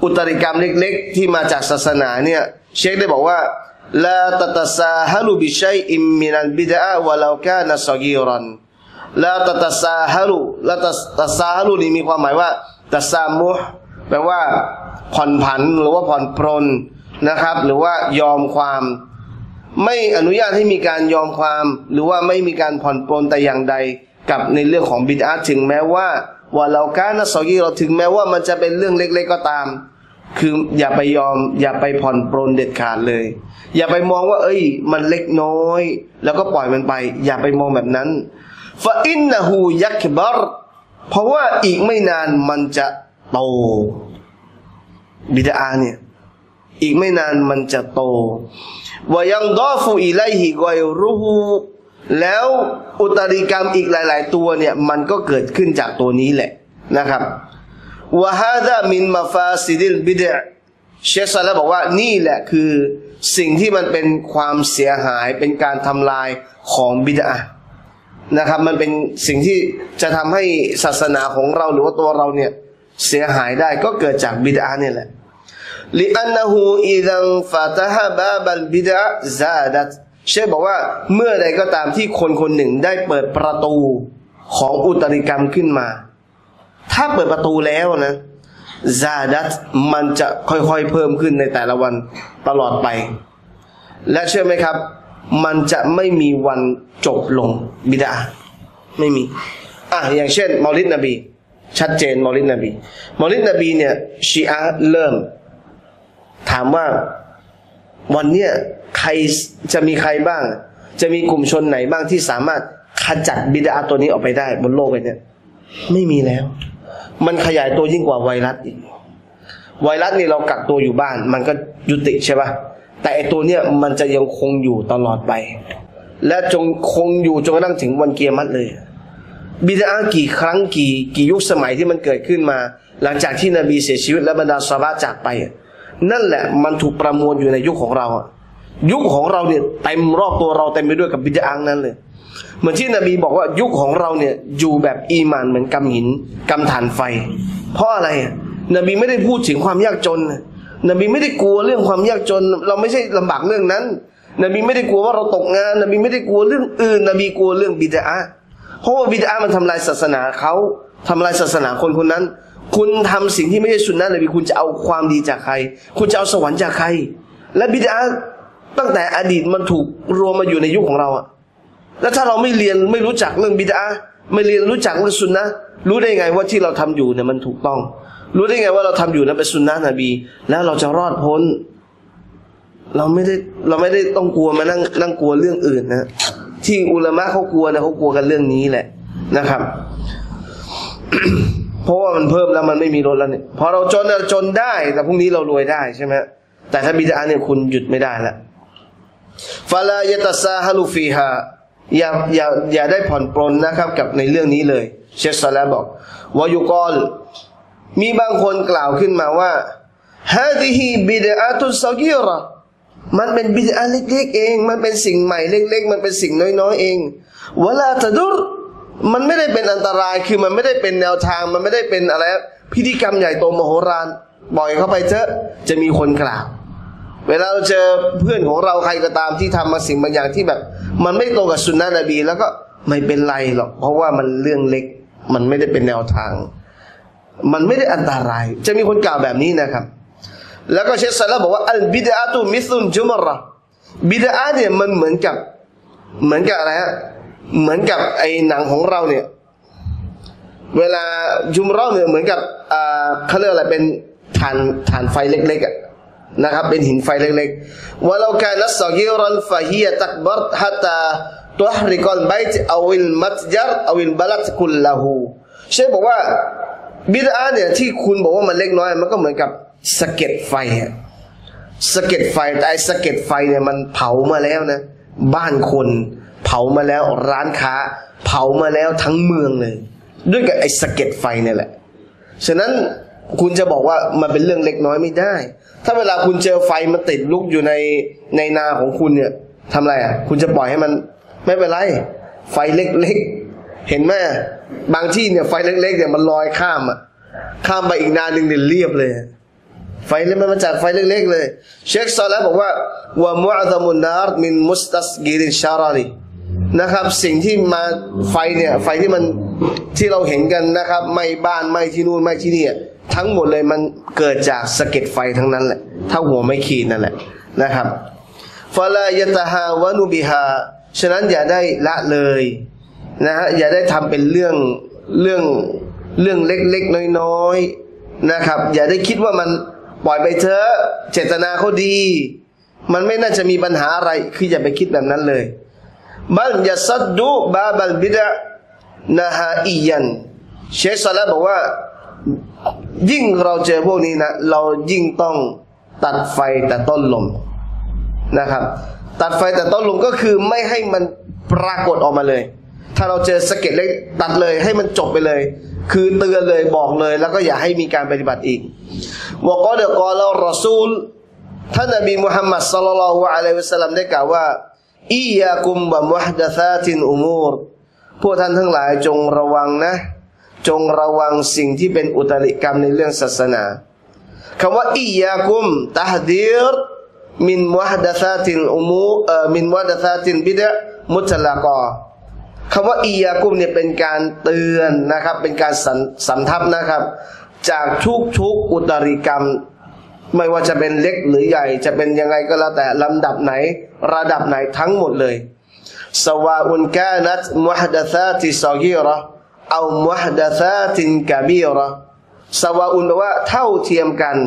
อุตริกรรมเล็กๆที่มาจากศาสนาเนี่ยเชคได้บอกว่าลาตะตะซาฮะลุบิชัยอิมมินัลบิดอะวะลาวกานะซอกีรันลาตะตะซาฮะลุลาตะซาฮะลุนี่มีความหมายว่าตะซามุฮ์แปลว่าผ่อนผันหรือว่าผ่อนปรนนะครับหรือว่ายอมความไม่อนุญาตให้มีการยอมความหรือว่าไม่มีการผ่อนปรนแต่อย่างใดกับในเรื่องของบิดอะห์ถึงแม้ว่าเราการนะซอกีเราถึงแม้ว่ามันจะเป็นเรื่องเล็กๆก็ตามคืออย่าไปยอมอย่าไปผ่อนปรนเด็ดขาดเลยอย่าไปมองว่าเอ้ยมันเล็กน้อยแล้วก็ปล่อยมันไปอย่าไปมองแบบนั้นฟะอินนะฮูยักบัรเพราะว่าอีกไม่นานมันจะโตบิดอะห์เนี่ยอีกไม่นานมันจะโตวะยังดอฟูอิไลฮิกอยรูฮูแล้วอุตริกรรมอีกหลายๆตัวเนี่ยมันก็เกิดขึ้นจากตัวนี้แหละนะครับวะฮาซามินมาฟาซิดิลบิดะห์เชคซาลาห์บอกว่านี่แหละคือสิ่งที่มันเป็นความเสียหายเป็นการทำลายของบิดะห์นะครับมันเป็นสิ่งที่จะทำให้ศาสนาของเราหรือว่าตัวเราเนี่ยเสียหายได้ก็เกิดจากบิดะห์นี่แหละลิอันนะฮูอิซันฟะตะฮะบาบัลบิดะห์ซาดัตเชคบอกว่าเมื่อใดก็ตามที่คนคนหนึ่งได้เปิดประตูของอุตริกรรมขึ้นมาถ้าเปิดประตูแล้วนะซาดัตมันจะค่อยๆเพิ่มขึ้นในแต่ละวันตลอดไปและเชื่อไหมครับมันจะไม่มีวันจบลงบิดาไม่มีอย่างเช่นเมาลิดนบีชัดเจนเมาลิดนบีเนี่ยชีอะห์เริ่มถามว่าวันเนี้ยใครจะมีใครบ้างจะมีกลุ่มชนไหนบ้างที่สามารถขจัดบิดาตัวนี้ออกไปได้บนโลกนี้ไม่มีแล้วมันขยายตัวยิ่งกว่าไวรัสอีกไวรัสนี่เรากักตัวอยู่บ้านมันก็ยุติใช่ป่ะแต่ไอตัวเนี้ยมันจะยังคงอยู่ตลอดไปและจงคงอยู่จนกระทั่งถึงวันเกียมัตเลยบิดากี่ครั้งกี่ยุคสมัยที่มันเกิดขึ้นมาหลังจากที่นบีเสียชีวิตและบรรดาซอฮาบะห์จากไปนั่นแหละมันถูกประมวลอยู่ในยุคของเรายุคของเราเนี่ยเต็มรอบตัวเราเต็มไปด้วยกับบิดานั้นเลยเหมือนที่นบีบอกว่ายุคของเราเนี่ยอยู่แบบอีหม่านเหมือนกำหินกำถ่านไฟเพราะอะไรนบีไม่ได้พูดถึงความยากจนนบีไม่ได้กลัวเรื่องความยากจนเราไม่ใช่ลำบากเรื่องนั้นนบีไม่ได้กลัวว่าเราตกงานนบีไม่ได้กลัวเรื่องอื่นนบีกลัวเรื่องบิดาเพราะว่าบิดามันทำลายศาสนาเขาทำลายศาสนาคนคนนั้นคุณทำสิ่งที่ไม่ใช่สุนนะนบีคุณจะเอาความดีจากใครคุณจะเอาสวรรค์จากใครและบิดาตั้งแต่อดีตมันถูกรวมมาอยู่ในยุคของเราแล้วถ้าเราไม่เรียนไม่รู้จักเรื่องบิดาไม่เรียนรู้จักเรื่องสุนนะรู้ได้ไงว่าที่เราทำอยู่เนี่ยมันถูกต้องรู้ได้ไงว่าเราทำอยู่นั้นเป็นสุนนะนบีแล้วเราจะรอดพ้นเราไม่ได้ต้องกลัวมานั่งกลัวเรื่องอื่นนะที่อุลามะเขากลัวนะเขากลัวกันเรื่องนี้แหละนะครับ เพราะว่ามันเพิ่มแล้วมันไม่มีลดแล้วเนี่ยพอเราจนได้แต่พรุ่งนี้เรารวยได้ใช่ไหมแต่ถ้าบิดาเนี่ยคุณหยุดไม่ได้ละฟาลายะตัสซาฮะลูฟีฮาอย่าได้ผ่อนปรนนะครับกับในเรื่องนี้เลยเชคซอลาห์บอกวายุกอลมีบางคนกล่าวขึ้นมาว่าฮาซิฮิบิดอะตุซอกีเราะห์มันเป็นบิดอะห์เล็กๆเองมันเป็นสิ่งใหม่เล็กๆมันเป็นสิ่งน้อยๆเองวะลาตะดุรมันไม่ได้เป็นอันตรายคือมันไม่ได้เป็นแนวทางมันไม่ได้เป็นอะไรพิธีกรรมใหญ่โตมโหฬารปล่อยเข้าไปเถอะจะมีคนกล่าวเวลาเราเจอเพื่อนของเราใครก็ตามที่ทำมาสิ่งบางอย่างที่แบบมันไม่ตรงกับสุนนะนบีแล้วก็ไม่เป็นไรหรอกเพราะว่ามันเรื่องเล็กมันไม่ได้เป็นแนวทางมันไม่ได้อันตรายจะมีคนกล่าวแบบนี้นะครับแล้วก็เชคซอลาห์บอกว่าอัลบิดอะตุมิซุลจุมเราะห์บิดอะห์เนี่ยมันเหมือนกับอะไรเหมือนกับไอ้หนังของเราเนี่ยเวลาจุมเราะห์เนี่ยเหมือนกับเขาเรียกอะไรเป็นฐานไฟเล็กๆนะครับเป็นหินไฟเล็กๆว่าเราการนัสซอกีรันฟะฮียะตักบัรฮัตตาตุฮริกอลบัยตอวิลมัตญัรอวิลบะลัดกุลละฮูเชคบอกว่าบิดอะห์เนี่ยที่คุณบอกว่ามันเล็กน้อยมันก็เหมือนกับสะเก็ดไฟแต่ไอ้สะเก็ดไฟเนี่ยมันเผามาแล้วนะบ้านคนเผามาแล้วร้านค้าเผามาแล้วทั้งเมืองเลยด้วยกับไอ้สะเก็ดไฟเนี่ยแหละฉะนั้นคุณจะบอกว่ามันเป็นเรื่องเล็กน้อยไม่ได้ถ้าเวลาคุณเจอไฟมันติดลุกอยู่ในนาของคุณเนี่ยทำไรคุณจะปล่อยให้มันไม่เป็นไรไฟเล็กๆเห็นไหมบางที่เนี่ยไฟเล็กๆเนี่ยมันลอยข้ามไปอีกนาหนึ่งเนี่ยเรียบเลย ไฟนี้มันมาจากไฟเล็กๆเลยเชคซอลแล้วบอกว่าวะมุอะซะมุนนาร์มินมุสตัสกิริชารารินะครับสิ่งที่มาไฟเนี่ยไฟที่มันที่เราเห็นกันนะครับไม่บ้านไม่ที่นู่นไม่ที่นี่ทั้งหมดเลยมันเกิดจากสะเก็ดไฟทั้งนั้นแหละถ้าหัวไม่ขีดนั่นแหละนะครับฟะลายะตะฮาวะนุบิฮาฉะนั้นอย่าได้ละเลยนะฮะอย่าได้ทำเป็นเรื่องเล็กๆน้อยๆนะครับอย่าได้คิดว่ามันปล่อยไปเถอะเจตนาเขาดีมันไม่น่าจะมีปัญหาอะไรคืออย่าไปคิดแบบนั้นเลยบัลยัสซัดดุบาบัลบิดะนะฮะอียันเชคซอลาห์บอกว่ายิ่งเราเจอพวกนี้นะเรายิ่งต้องตัดไฟแต่ต้นลมนะครับตัดไฟแต่ต้นลมก็คือไม่ให้มันปรากฏออกมาเลยถ้าเราเจอสะเก็ดเล็กตัดเลยให้มันจบไปเลยคือเตือนเลยบอกเลยแล้วก็อย่าให้มีการปฏิบัติอีกวะกอดะกอลรอซูลท่านนบีมุฮัมมัดศ็อลลัลลอฮุอะลัยฮิวะซัลลัมได้กล่าวว่าอิยากุมบะมุฮดะซาตินอุมูรพวกท่านทั้งหลายจงระวังนะจงระวังสิ่งที่เป็นอุตริกรรมในเรื่องศาสนาคำว่าอิยากุมตะฮดีรมินมุฮดะซาตินอุมูมินมุฮดะซาตินบิดะมุตละกอคำว่าอียากุมเนี่ยเป็นการเตือนนะครับเป็นการสัมทับนะครับจากทุกอุตริกรรมไม่ว่าจะเป็นเล็กหรือใหญ่จะเป็นยังไงก็แล้วแต่ลำดับไหนระดับไหนทั้งหมดเลยสวาอุนกานัตมุฮดะซาติซอกีเราะห์เอามุฮดะซาตินกะบีเราะห์สวาอุนแปลว่าเท่าเทียมกัน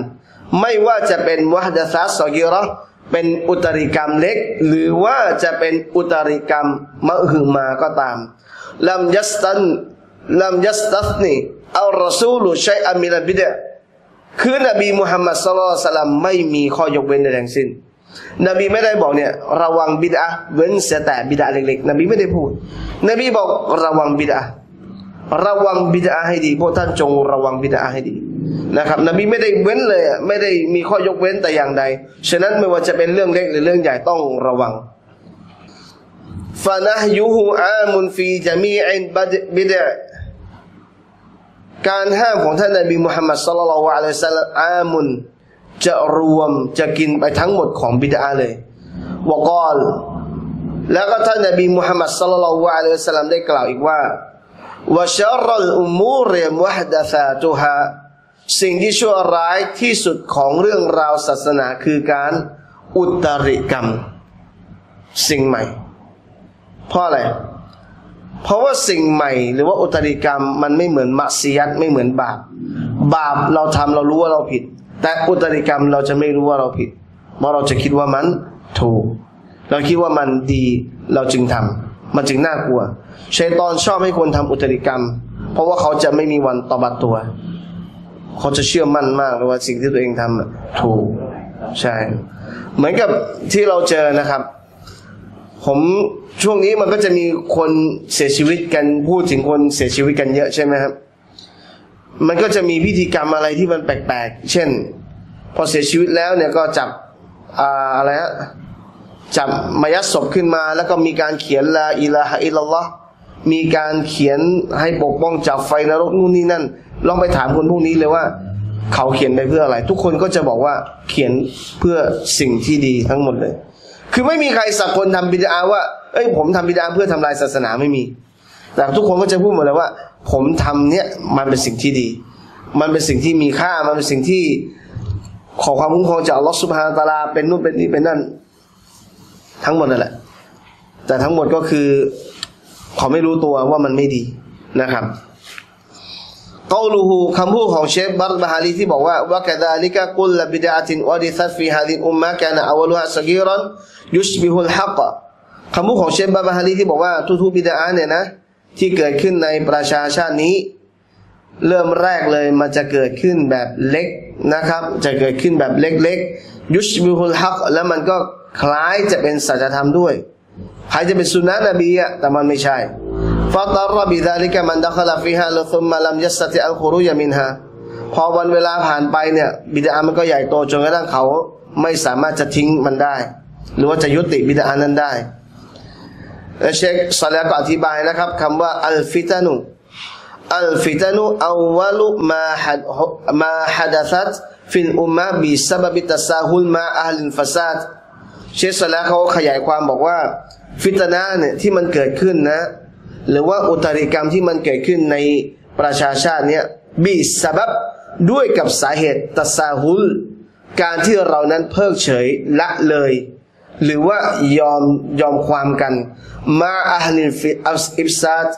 ไม่ว่าจะเป็นมุฮดะซาติซอกีเราะห์เป็นอุตริกรรมเล็กหรือว่าจะเป็นอุตริกรรมมะฮึมาก็ตามลัมยัสตัสนีอัลรอซูลุชัยอันมินัลบิดะห์คือนบีมุฮัมมัดศ็อลลัลลอฮุอะลัยฮิวะซัลลัมไม่มีข้อยกเว้นใดทั้งสิ้นนบีไม่ได้บอกเนี่ยระวังบิดอะห์เว้นเสียแต่บิดอะห์เล็กๆนบีไม่ได้พูดนบีบอกระวังบิดอะห์ระวังบิดอะห์ให้ดีพวกท่านจงระวังบิดอะห์ให้ดีนะครับนบีไม่ได้เว้นเลยไม่ได้มีข้อยกเว้นแต่อย่างใดฉะนั้นไม่ว่าจะเป็นเรื่องเล็กหรือเรื่องใหญ่ต้องระวังฟะนะห์ยูฮูอามุนฟีจามีอินบิดะห์การห้ามของท่านนบีมุฮัมมัดศ็อลลัลลอฮุอะลัยฮิวะซัลลัมอามุนจะรวมจะกินไปทั้งหมดของบิดะห์เลยวะกอลแล้วก็ท่านนบีมุฮัมมัดศ็อลลัลลอฮุอะลัยฮิวะซัลลัมได้กล่าวอีกว่าวะชัรรุลอุมูริมุฮดะซาตุฮาสิ่งที่ชั่วร้ายที่สุดของเรื่องราวศาสนาคือการอุตริกรรมสิ่งใหม่เพราะอะไรเพราะว่าสิ่งใหม่หรือว่าอุตริกรรมมันไม่เหมือนมัสยิดไม่เหมือนบาปบาปเราทำเรารู้ว่าเราผิดแต่อุตริกรรมเราจะไม่รู้ว่าเราผิดเพราะเราจะคิดว่ามันถูกเราคิดว่ามันดีเราจึงทำมันจึงน่ากลัวชัยฏอนชอบให้คนทำอุตริกรรมเพราะว่าเขาจะไม่มีวันตอบตัวเขาจะเชื่อมั่นมากเลยว่าสิ่งที่ตัวเองทำถูกใช่เหมือนกับที่เราเจอนะครับผมช่วงนี้มันก็จะมีคนเสียชีวิตกันพูดถึงคนเสียชีวิตกันเยอะใช่ไหมครับมันก็จะมีพิธีกรรมอะไรที่มันแปลกๆเช่นพอเสียชีวิตแล้วเนี่ยก็จับอะไรฮะจับมายัดศพขึ้นมาแล้วก็มีการเขียนลาอิลาฮะอิลลัลลอฮ์มีการเขียนให้ปกป้องจากไฟนรกนู่นนี่นั่นลองไปถามคนพวกนี้เลยว่าเขาเขียนไปเพื่ออะไรทุกคนก็จะบอกว่าเขียนเพื่อสิ่งที่ดีทั้งหมดเลยคือไม่มีใครสักคนทำบิดาว่าเอ้ยผมทำบิดาเพื่อทำลายศาสนาไม่มีแต่ทุกคนก็จะพูดหมดเลยว่าผมทำเนี่ยมันเป็นสิ่งที่ดีมันเป็นสิ่งที่มีค่ามันเป็นสิ่งที่ขอความคุ้มครองจากอัลลอฮฺซุบฮานะฮูวะตะอาลาเป็นนู่นเป็นนี่เป็นนั่นทั้งหมดนั่นแหละแต่ทั้งหมดก็คือเขาไม่รู้ตัวว่ามันไม่ดีนะครับกอลูฮูคำพูดของเชคบัรบะฮารีที่บอกว่าวะกะซาลิกะกุลลบิดอะตินวะดิซัตฟีฮาซิลอุมมะฮ์กานะอัวลุฮะซะกีรันยุชบิฮุลฮักคำพูดของเชคบัรบะฮารีที่บอกว่าทุกบิดอะห์เนี่ยนะที่เกิดขึ้นในประชาชาตินี้เริ่มแรกเลยมันจะเกิดขึ้นแบบเล็กนะครับจะเกิดขึ้นแบบเล็กๆยุชบิฮุลฮักแล้วมันก็คล้ายจะเป็นสัจธรรมด้วยใครจะเป็นสุนนะนบีอะแต่มันไม่ใช่ฟาตารบิดาลิกะมันดะคละฟีฮาซุมมะลัมยัสตะอัลคุรูญะมินฮาพอวันเวลาผ่านไปเนี่ยบิดอะห์มันก็ใหญ่โตจนกระทั่งเขาไม่สามารถจะทิ้งมันได้หรือว่าจะยุติบิดอะห์นั้นได้เชคซอลาห์ก็อธิบายนะครับคำว่าอัลฟิตานุอัววะลุมาฮะดะซัต fil ummah bi sababi tasahul ma ahlil fasad เชคซะละห์เขาขยายความบอกว่าฟิตนะห์เนี่ยที่มันเกิดขึ้นนะหรือว่าอุตริกรรมที่มันเกิดขึ้นในประชาชาติเนี่ยบิซะบับด้วยกับสาเหตุตะซาฮุลการที่เรานั้นเพิกเฉยละเลยหรือว่ายอมความกันมาอะห์ลิลฟิอิฟซาด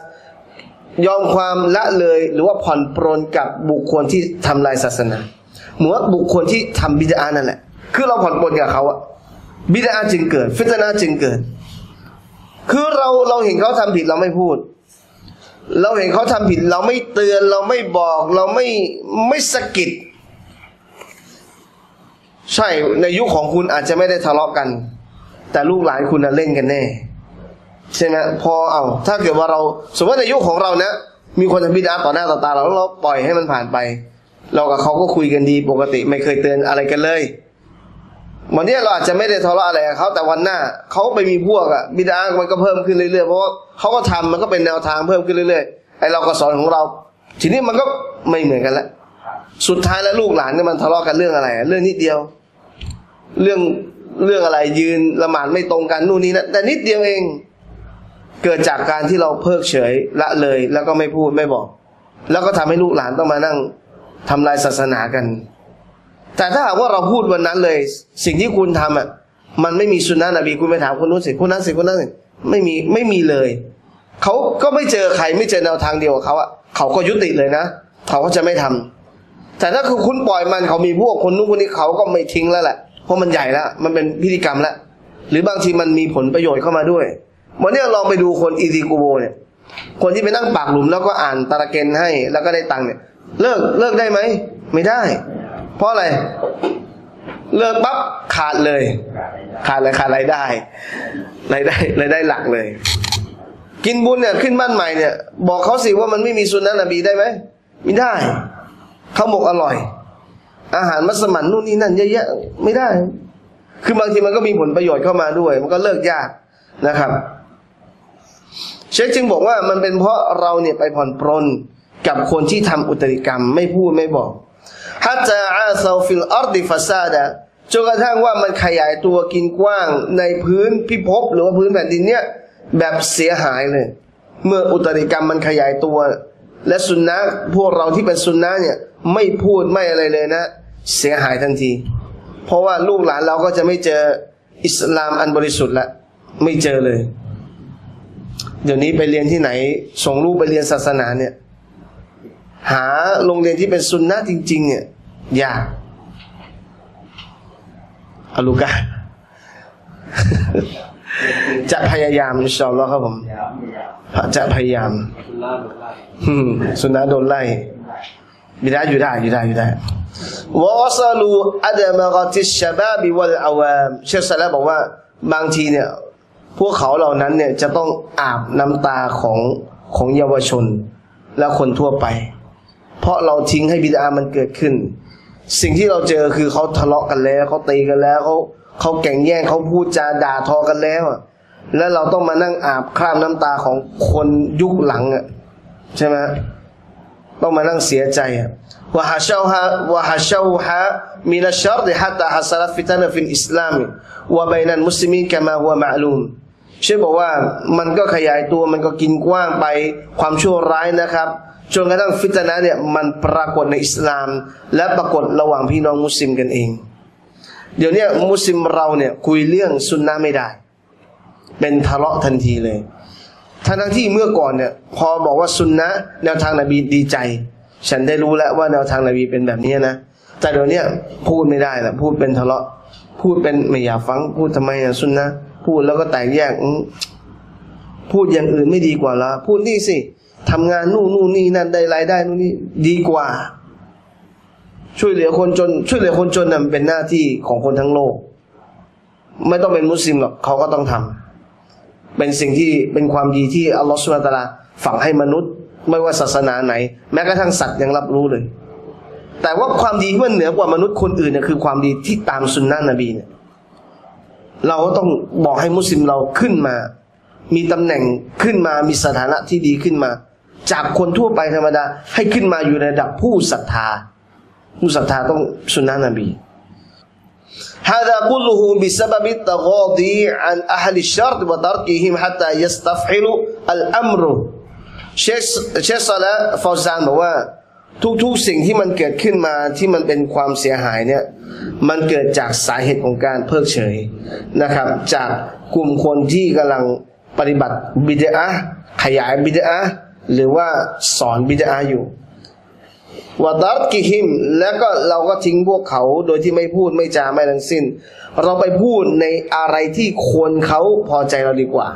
ยอมความละเลยหรือว่าผ่อนปรนกับบุคคลที่ทำลายศาสนาเหมือนบุคคลที่ทำบิดอะห์นั่นแหละคือเราผ่อนปรนกับเขาอะบิดอะห์จึงเกิดฟิตนะห์จึงเกิดคือเราเห็นเขาทำผิดเราไม่พูดเราเห็นเขาทำผิดเราไม่เตือนเราไม่บอกเราไม่สะกิดใช่ในยุคของคุณอาจจะไม่ได้ทะเลาะกันแต่ลูกหลานคุณน่ะเล่นกันแน่ใช่ไหมพอเอาถ้าเกิดว่าเราสมมติในยุคของเรานะมีคนทำบิดอะห์ต่อหน้าต่อตาเราปล่อยให้มันผ่านไปเรากับเขาก็คุยกันดีปกติไม่เคยเตือนอะไรกันเลยวันนี้เราอาจจะไม่ได้ทะเลาะอะไรกับเขาแต่วันหน้าเขาไปมีพวกอะบิดอะห์มันก็เพิ่มขึ้นเรื่อยๆเพราะเขาก็ทำมันก็เป็นแนวทางเพิ่มขึ้นเรื่อยๆไอเราก็สอนของเราทีนี้มันก็ไม่เหมือนกันละสุดท้ายแล้วลูกหลานเนี่ยมันทะเลาะกันเรื่องอะไรเรื่องนิดเดียวเรื่องอะไรยืนละหมาดไม่ตรงกันนู่นนี่นั่นแต่นิดเดียวเองเกิดจากการที่เราเพิกเฉยละเลยแล้วก็ไม่พูดไม่บอกแล้วก็ทำให้ลูกหลานต้องมานั่งทำลายศาสนากันแต่ถ้าหากว่าเราพูดวันนั้นเลยสิ่งที่คุณทำอ่ะมันไม่มีสุนนะนบีคุณไปถามคนนู้นสิคนนั้นสิคนนั้นสิไม่มีเลยเขาก็ไม่เจอใครไม่เจอแนวทางเดียวกับเขาอ่ะเขาก็ยุติเลยนะเขาก็จะไม่ทำแต่ถ้าคือคุณปล่อยมันเขามีพวกคนนู้นคนนี้เขาก็ไม่ทิ้งแล้วแหละเพราะมันใหญ่แล้วมันเป็นพิธีกรรมแล้วหรือบางทีมันมีผลประโยชน์เข้ามาด้วยวันนี้ลองไปดูคนอีติกูโบเนี่ยคนที่ไปนั่งปากหลุมแล้วก็อ่านตะระเกนให้แล้วก็ได้ตังค์เนี่ยเลิกได้ไหมไม่ได้เพราะอะไรเลิกปั๊บขาดเลยขาดรายได้หลักเลยกินบุญเนี่ยขึ้นบ้านใหม่เนี่ยบอกเขาสิว่ามันไม่มีสุนนะนบีได้ไหมไม่ได้ข้าวหมกอร่อยอาหารมัสมั่นนู่นนี่นั่นเยอะแยะไม่ได้คือบางทีมันก็มีผลประโยชน์เข้ามาด้วยมันก็เลิกยากนะครับเชคจึงบอกว่ามันเป็นเพราะเราเนี่ยไปผ่อนปรนกับคนที่ทำอุตริกรรมไม่พูดไม่บอกฮัตตาอาซาฟิลอัรฎิฟาซาดะจนกระทั่งว่ามันขยายตัวกินกว้างในพื้นพิภพหรือว่าพื้นแผ่นดินเนี่ยแบบเสียหายเลยเมื่ออุตริกรรมมันขยายตัวและสุนนะพวกเราที่เป็นสุนนะเนี่ยไม่พูดไม่อะไรเลยนะเสียหายทันทีเพราะว่าลูกหลานเราก็จะไม่เจออิสลามอันบริสุทธิ์ละไม่เจอเลยเดี๋ยวนี้ไปเรียนที่ไหนส่งลูกไปเรียนศาสนาเนี่ยหาโรงเรียนที่เป็นซุนนะจริงๆเนี่ยยากอลูกะจะพยายามอินชาอัลลอฮ์ครับผมจะพยายามซุนนะโดนไล่บิดาอยู่ได้วะวัซลูอัดมะกะติชชะบาบิวัลอาวามเชคซะละห์บอกว่าบางทีเนี่ยพวกเขาเหล่านั้นเนี่ยจะต้องอาบน้ำตาของเยาวชนและคนทั่วไปเพราะเราทิ้งให้บิดามันเกิดขึ้นสิ่งที่เราเจอคือเขาทะเลาะกันแล้วเขาตีกันแล้วเขาแข่งแย่งเขาพูดจาด่าทอกันแล้วแล้วเราต้องมานั่งอาบคราบน้ำตาของคนยุคหลังอ่ะใช่ไหมต้องมานั่งเสียใจอ่ะวะฮะชาวฮะมินัชชัรฎิฮัตตาฮัสลัตฟิตนะฟิลอิสลามวะบัยนัลมุสลิมีนกะมาฮุวะมะอ์ลูมเชคบอกว่ามันก็ขยายตัวมันก็กินกว้างไปความชั่วร้ายนะครับจนกระทั่งฟิตนะห์เนี่ยมันปรากฏในอิสลามและปรากฏระหว่างพี่น้องมุสลิมกันเองเดี๋ยวนี้มุสลิมเราเนี่ยคุยเรื่องสุนนะห์ไม่ได้เป็นทะเลาะทันทีเลยทั้งที่เมื่อก่อนเนี่ยพอบอกว่าสุนนะห์แนวทางนบีดีใจฉันได้รู้แล้วว่าแนวทางนบีเป็นแบบนี้นะแต่เดี๋ยวนี้พูดไม่ได้ละพูดเป็นทะเลาะพูดเป็นไม่อยากฟังพูดทำไมอะสุนนะห์พูดแล้วก็แตกแยกพูดอย่างอื่นไม่ดีกว่าละพูดนี่สิทำงานนู่นนี่นั่นได้รายได้นู่นนี่ดีกว่าช่วยเหลือคนจนนั่นเป็นหน้าที่ของคนทั้งโลกไม่ต้องเป็นมุสลิมหรอกเขาก็ต้องทำเป็นสิ่งที่เป็นความดีที่อัลลอฮฺซุบฮานะฮูวะตะอาลาฝังให้มนุษย์ไม่ว่าศาสนาไหนแม้กระทั่งสัตว์ยังรับรู้เลยแต่ว่าความดีที่มันเหนือกว่ามนุษย์คนอื่นเนี่ยคือความดีที่ตามสุนนะนบีเนี่ยเราก็ต้องบอกให้มุสลิมเราขึ้นมามีตำแหน่งขึ้นมามีสถานะที่ดีขึ้นมาจากคนทั่วไปธรรมดาให้ขึ้นมาอยู่ในระดับผู้ศรัทธา itu satu sunnah Nabi. Hada kulluhu bisababi taghadi an ahli syart wa tarkihim hatta yastafhilu al-amru. Syekh Salah Fauzan บอกว่าทุกๆสิ่งที่มันเกิดขึ้นมาที่มันเป็นความเสียหายเนี่ยมันเกิดจากสาเหตุของการเพิกเฉยนะครับจากกลุ่มคนที่กำลังปฏิบัติบิดอะห์ขยายบิดอะห์หรือว่าสอนบิดอะห์อยู่วะตัรกิฮิมแล้วก็เราก็ทิ้งพวกเขาโดยที่ไม่พูดไม่จาไม่ทั้งสิ้นเราไปพูดในอะไรที่คนเขาพอใจเราดีกว่า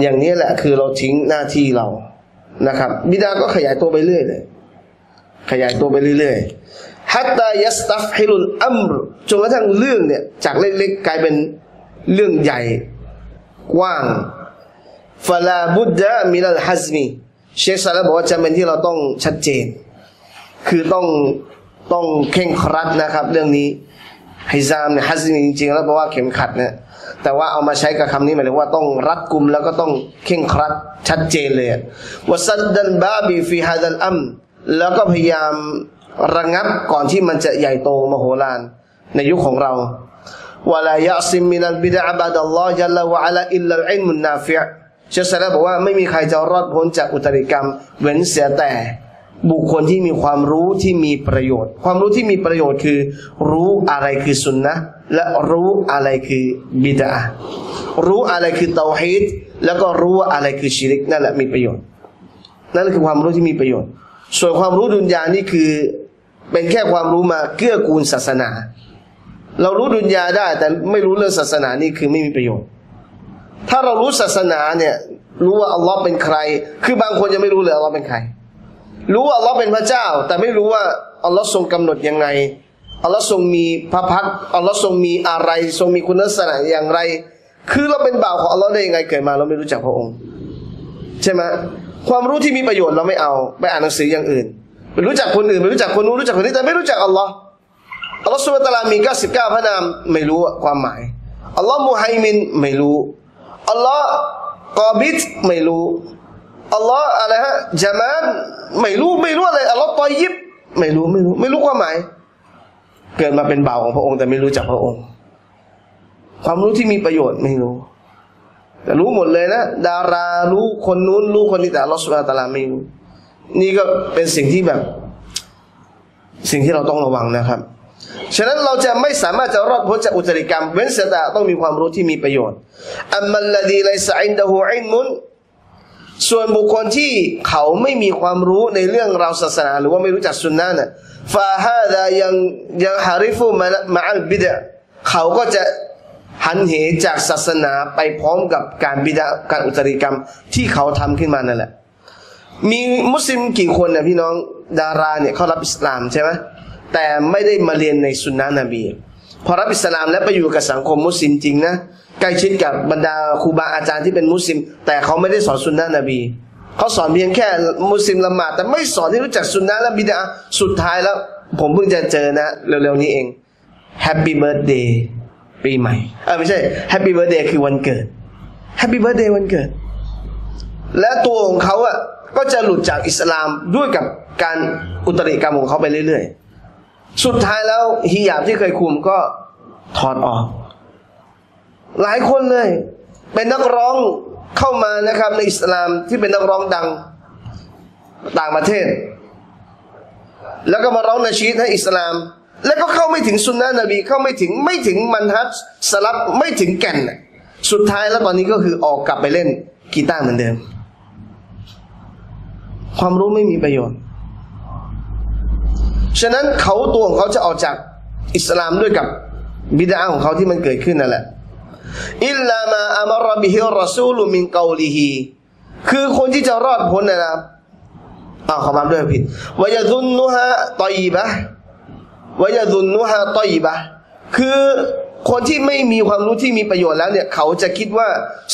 อย่างนี้แหละคือเราทิ้งหน้าที่เรานะครับบิดาก็ขยายตัวไปเรื่อยเลยขยายตัวไปเรื่อยๆฮัตตายัสตัฟฮิลุลอัมรจนกระทั่งเรื่องเนี่ยจากเล็กๆกลายเป็นเรื่องใหญ่กว้างฟะลาบุดดะมินัลฮัซมิเชคซาลาบอกว่าจำเป็นที่เราต้องชัดเจนคือต้องเข่งครัดนะครับเรื่องนี้ฮิซามเนี่ยฮัซมิจริงๆแล้วเพราะว่าเข็มขัดเนี่ยแต่ว่าเอามาใช้กับคำนี้หมายถึงว่าต้องรัดกุมแล้วก็ต้องเข่งครัดชัดเจนเลยวะซัดดัลบาบีฟีฮาซัลอัมแล้วก็พยายามระงับก่อนที่มันจะใหญ่โตมโหฬารในยุคของเราวะลายะซิมมินัลบิดอะบะดัลลอฮ์ยัลลาวะอะลาอิลลัลอิลมุนนาฟิอ์เชคซาลาบอกว่าไม่มีใครจะรอดพ้นจากอุตริกรรมเว้นเสียแต่บุคคลที่มีความรู้ที่มีประโยชน์ความรู้ที่มีประโยชน์คือรู้อะไรคือสุนนะและรู้อะไรคือบิดอะห์รู้อะไรคือเตาฮีดแล้วก็รู้ว่าอะไรคือชิริกนั่นแหละมีประโยชน์นั่นคือความรู้ที่มีประโยชน์ส่วนความรู้ดุนยานี่คือเป็นแค่ความรู้มาเกื้อกูลศาสนาเรารู้ดุนยาได้แต่ไม่รู้เรื่องศาสนานี่คือไม่มีประโยชน์ถ้าเรารู้ศาสนาเนี่ยรู้ว่าอัลลอฮ์เป็นใครคือบางคนยังไม่รู้เลยอัลลอฮ์เป็นใครรู้ว่าอัลลอฮ์เป็นพระเจ้าแต่ไม่รู้ว่าอัลลอฮ์ทรงกำหนดยังไงอัลลอฮ์ทรงมีพระพักตร์อัลลอฮ์ทรงมีอะไรทรงมีคุณลักษณะอย่างไรคือเราเป็นบ่าวของอัลลอฮ์ได้ยังไงเกิดมาเราไม่รู้จักพระองค์ใช่ไหมความรู้ที่มีประโยชน์เราไม่เอาไปอ่านหนังสืออย่างอื่นไปรู้จักคนอื่นไปรู้จักคนนู้นรู้จักคนนี้แต่ไม่รู้จักอัลลอฮ์อัลลอฮ์ซุบฮานะฮูวะตะอาลามี99พระนามไม่รู้ความหมายอัลลอฮ์มุไฮมินไม่รู้อัลลอฮ์กอบิดไม่รู้อัลลอฮ์อะไรฮะญะมานไม่รู้อะไรอัลลอฮ์ตอยยิบไม่รู้ความหมายเกิดมาเป็นบ่าวของพระองค์แต่ไม่รู้จักพระองค์ความรู้ที่มีประโยชน์ไม่รู้แต่รู้หมดเลยนะดารารู้คนนู้นรู้คนนี้แต่อัลลอฮ์ซุบฮานะฮูวะตะอาลาไม่รู้นี่ก็เป็นสิ่งที่แบบสิ่งที่เราต้องระวังนะครับฉะนั้นเราจะไม่สามารถจะรอดพ้นจากอุตริกรรมเว้นเสียแต่ต้องมีความรู้ที่มีประโยชน์อัมมัลลซีไลซะอินดะฮูอิลมุนส่วนบุคคลที่เขาไม่มีความรู้ในเรื่องราวศาสนาหรือว่าไม่รู้จักสุนนะเนี่ยฟาฮาดะยังฮาริฟุมะอัลบิดะห์เขาก็จะหันเหจากศาสนาไปพร้อมกับการบิดะห์การอุตริกรรมที่เขาทำขึ้นมานั่นแหละมีมุสลิมกี่คนเนี่ยพี่น้องดาราเนี่ยเขารับอิสลามใช่ไหมแต่ไม่ได้มาเรียนในสุนนะนบีพอรับอิสลามแล้วไปอยู่กับสังคมมุสลิมจริงนะใกล้ชิดกับบรรดาครูบาอาจารย์ที่เป็นมุสลิมแต่เขาไม่ได้สอนสุนนะนบีเขาสอนเพียงแค่มุสลิมละหมาดแต่ไม่สอนที่รู้จักสุนนะและบิดอะห์สุดท้ายแล้วผมเพิ่งจะเจอนะเร็วๆนี้เองแฮปปี้เบิร์ธเดย์ปีใหม่ไม่ใช่แฮปปี้เบิร์ธเดย์คือวันเกิดแฮปปี้เบิร์ธเดย์วันเกิดและตัวของเขาอ่ะก็จะหลุดจากอิสลามด้วยกับการอุตริกรรมของเขาไปเรื่อยๆสุดท้ายแล้วฮิญาบที่เคยคุมก็ถอดออกหลายคนเลยเป็นนักร้องเข้ามานะครับในอิสลามที่เป็นนักร้องดังต่างประเทศแล้วก็มาร้องนาชีดให้อิสลามแล้วก็เข้าไม่ถึงสุนนะนบีเข้าไม่ถึงมันฮัจสลับไม่ถึงแก่นสุดท้ายแล้วตอนนี้ก็คือออกกลับไปเล่นกีตาร์เหมือนเดิมความรู้ไม่มีประโยชน์ฉะนั้นเขาตัวของเขาจะออกจากอิสลามด้วยกับบิดาของเขาที่มันเกิดขึ้นนั่นแหละอิลลามาอัมรบิฮิรอซูลุมินกอลิฮีคือคนที่จะรอดพ้นนะครับขอมาด้วยผิดวะยะซุนนุฮาฏอยบะคือคนที่ไม่มีความรู้ที่มีประโยชน์แล้วเนี่ยเขาจะคิดว่า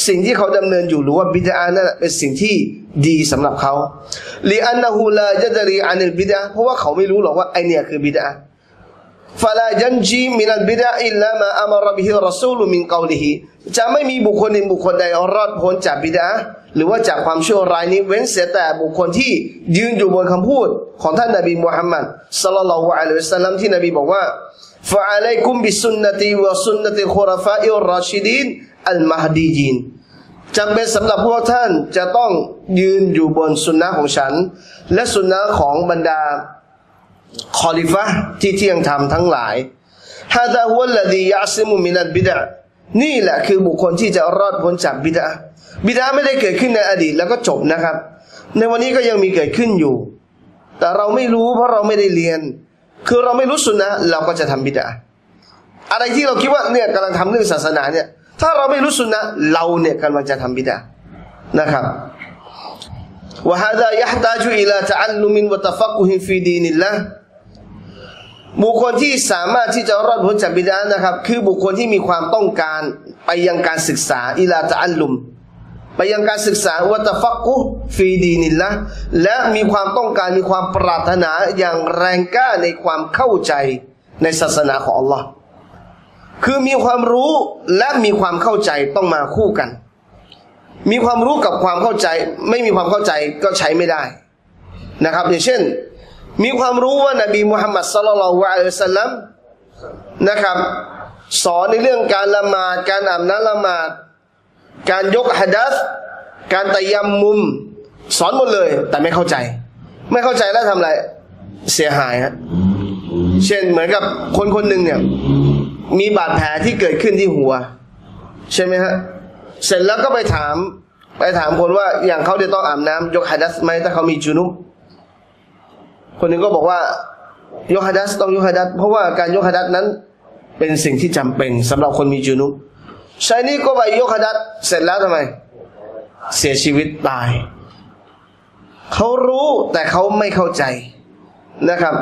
สิ่งที่เขาดำเนินอยู่หรือว่าบิดานั่นเป็นสิ่งที่ดีสำหรับเขาลิอันนะฮูลายัดรีอันอัลบิดะห์เพราะว่าเขาไม่รู้หรอกว่าไอเนี่ยคือบิดาفَلَا يَنْجِي مِنَ الْبِدَعِ إِلَّا مَا أَمَرَ بِهِ الرَّسُولُ مِنْ قَوْلِهِ จะไม่มีบุคคลหนึ่งบุคคลใดรอดพ้นจากบิดาหรือว่าจากความชั่วร้ายนี้เว้นเสียแต่บุคคลที่ยืนอยู่บนคำพูดของท่านนบีมุฮัมมัดศ็อลลัลลอฮุอะลัยฮิวะซัลลัมที่นบีบอกว่าฟะอะลัยกุมบิสซุนนะติวะซุนนะติลคุราฟาอิรรอชิดีนอัลมะฮดียีนจำเป็นสำหรับพวกท่านจะต้องยืนอยู่บนสุนนะของฉันและสุนนะของบรรดาคอลิฟะห์ที่เที่ยงธรรมทั้งหลายฮาซาฮุวัลลซียะอ์ซิมุมินัลบิดะห์นี่แหละคือบุคคลที่จะรอดพ้นจากบิดาบิดาไม่ได้เกิดขึ้นในอดีตแล้วก็จบนะครับในวันนี้ก็ยังมีเกิดขึ้นอยู่แต่เราไม่รู้เพราะเราไม่ได้เรียนคือเราไม่รู้สุนนะเราก็จะทำบิดาอะไรที่เราคิดว่าเนี่ยกำลังทำเรื่องศาสนาเนี่ยถ้าเราไม่รู้สุนนะเราเนี่ยกำลังจะทำบิดานะครับวะฮาซายะห์ตาจุอิลาตะอัลลุมินวะตะฟักกุฮฟิดีนิลลาห์บุคคลที่สามารถที่จะรอดพ้นจากบิดานะครับคือบุคคลที่มีความต้องการไปยังการศึกษาอิลาตะอัลลุมไปยังการศึกษาวะตะฟักกุฮฟีดีนิลละห์และมีความต้องการมีความปรารถนาอย่างแรงกล้าในความเข้าใจในศาสนาของอัลลอฮ์คือมีความรู้และมีความเข้าใจต้องมาคู่กันมีความรู้กับความเข้าใจไม่มีความเข้าใจก็ใช้ไม่ได้นะครับอย่างเช่นมีความรู้ว่านบีมุฮัมมัดศ็อลลัลลอฮุอะลัยฮิวะซัลลัมนะครับสอนในเรื่องการละหมาดการอาบน้ำละหมาดการยกหะดัษการตัยัมมุมสอนหมดเลยแต่ไม่เข้าใจไม่เข้าใจแล้วทำอะไรเสียหายฮะเช่นเหมือนกับคนคนหนึ่งเนี่ยมีบาดแผลที่เกิดขึ้นที่หัวใช่ไหมฮะเสร็จแล้วก็ไปถามคนว่าอย่างเขาจะต้องอาบน้ำยกหะดัษไหมถ้าเขามีจุนุบคนหนึ่งก็บอกว่ายกหะดัษต้องยกหะดัษเพราะว่าการยกหะดัษนั้นเป็นสิ่งที่จำเป็นสำหรับคนมีจุนุบชายนี้ก็ไปยกหะดัษเสร็จแล้วทำไมเสียชีวิตตายเขารู้แต่เขาไม่เข้าใจนะครับ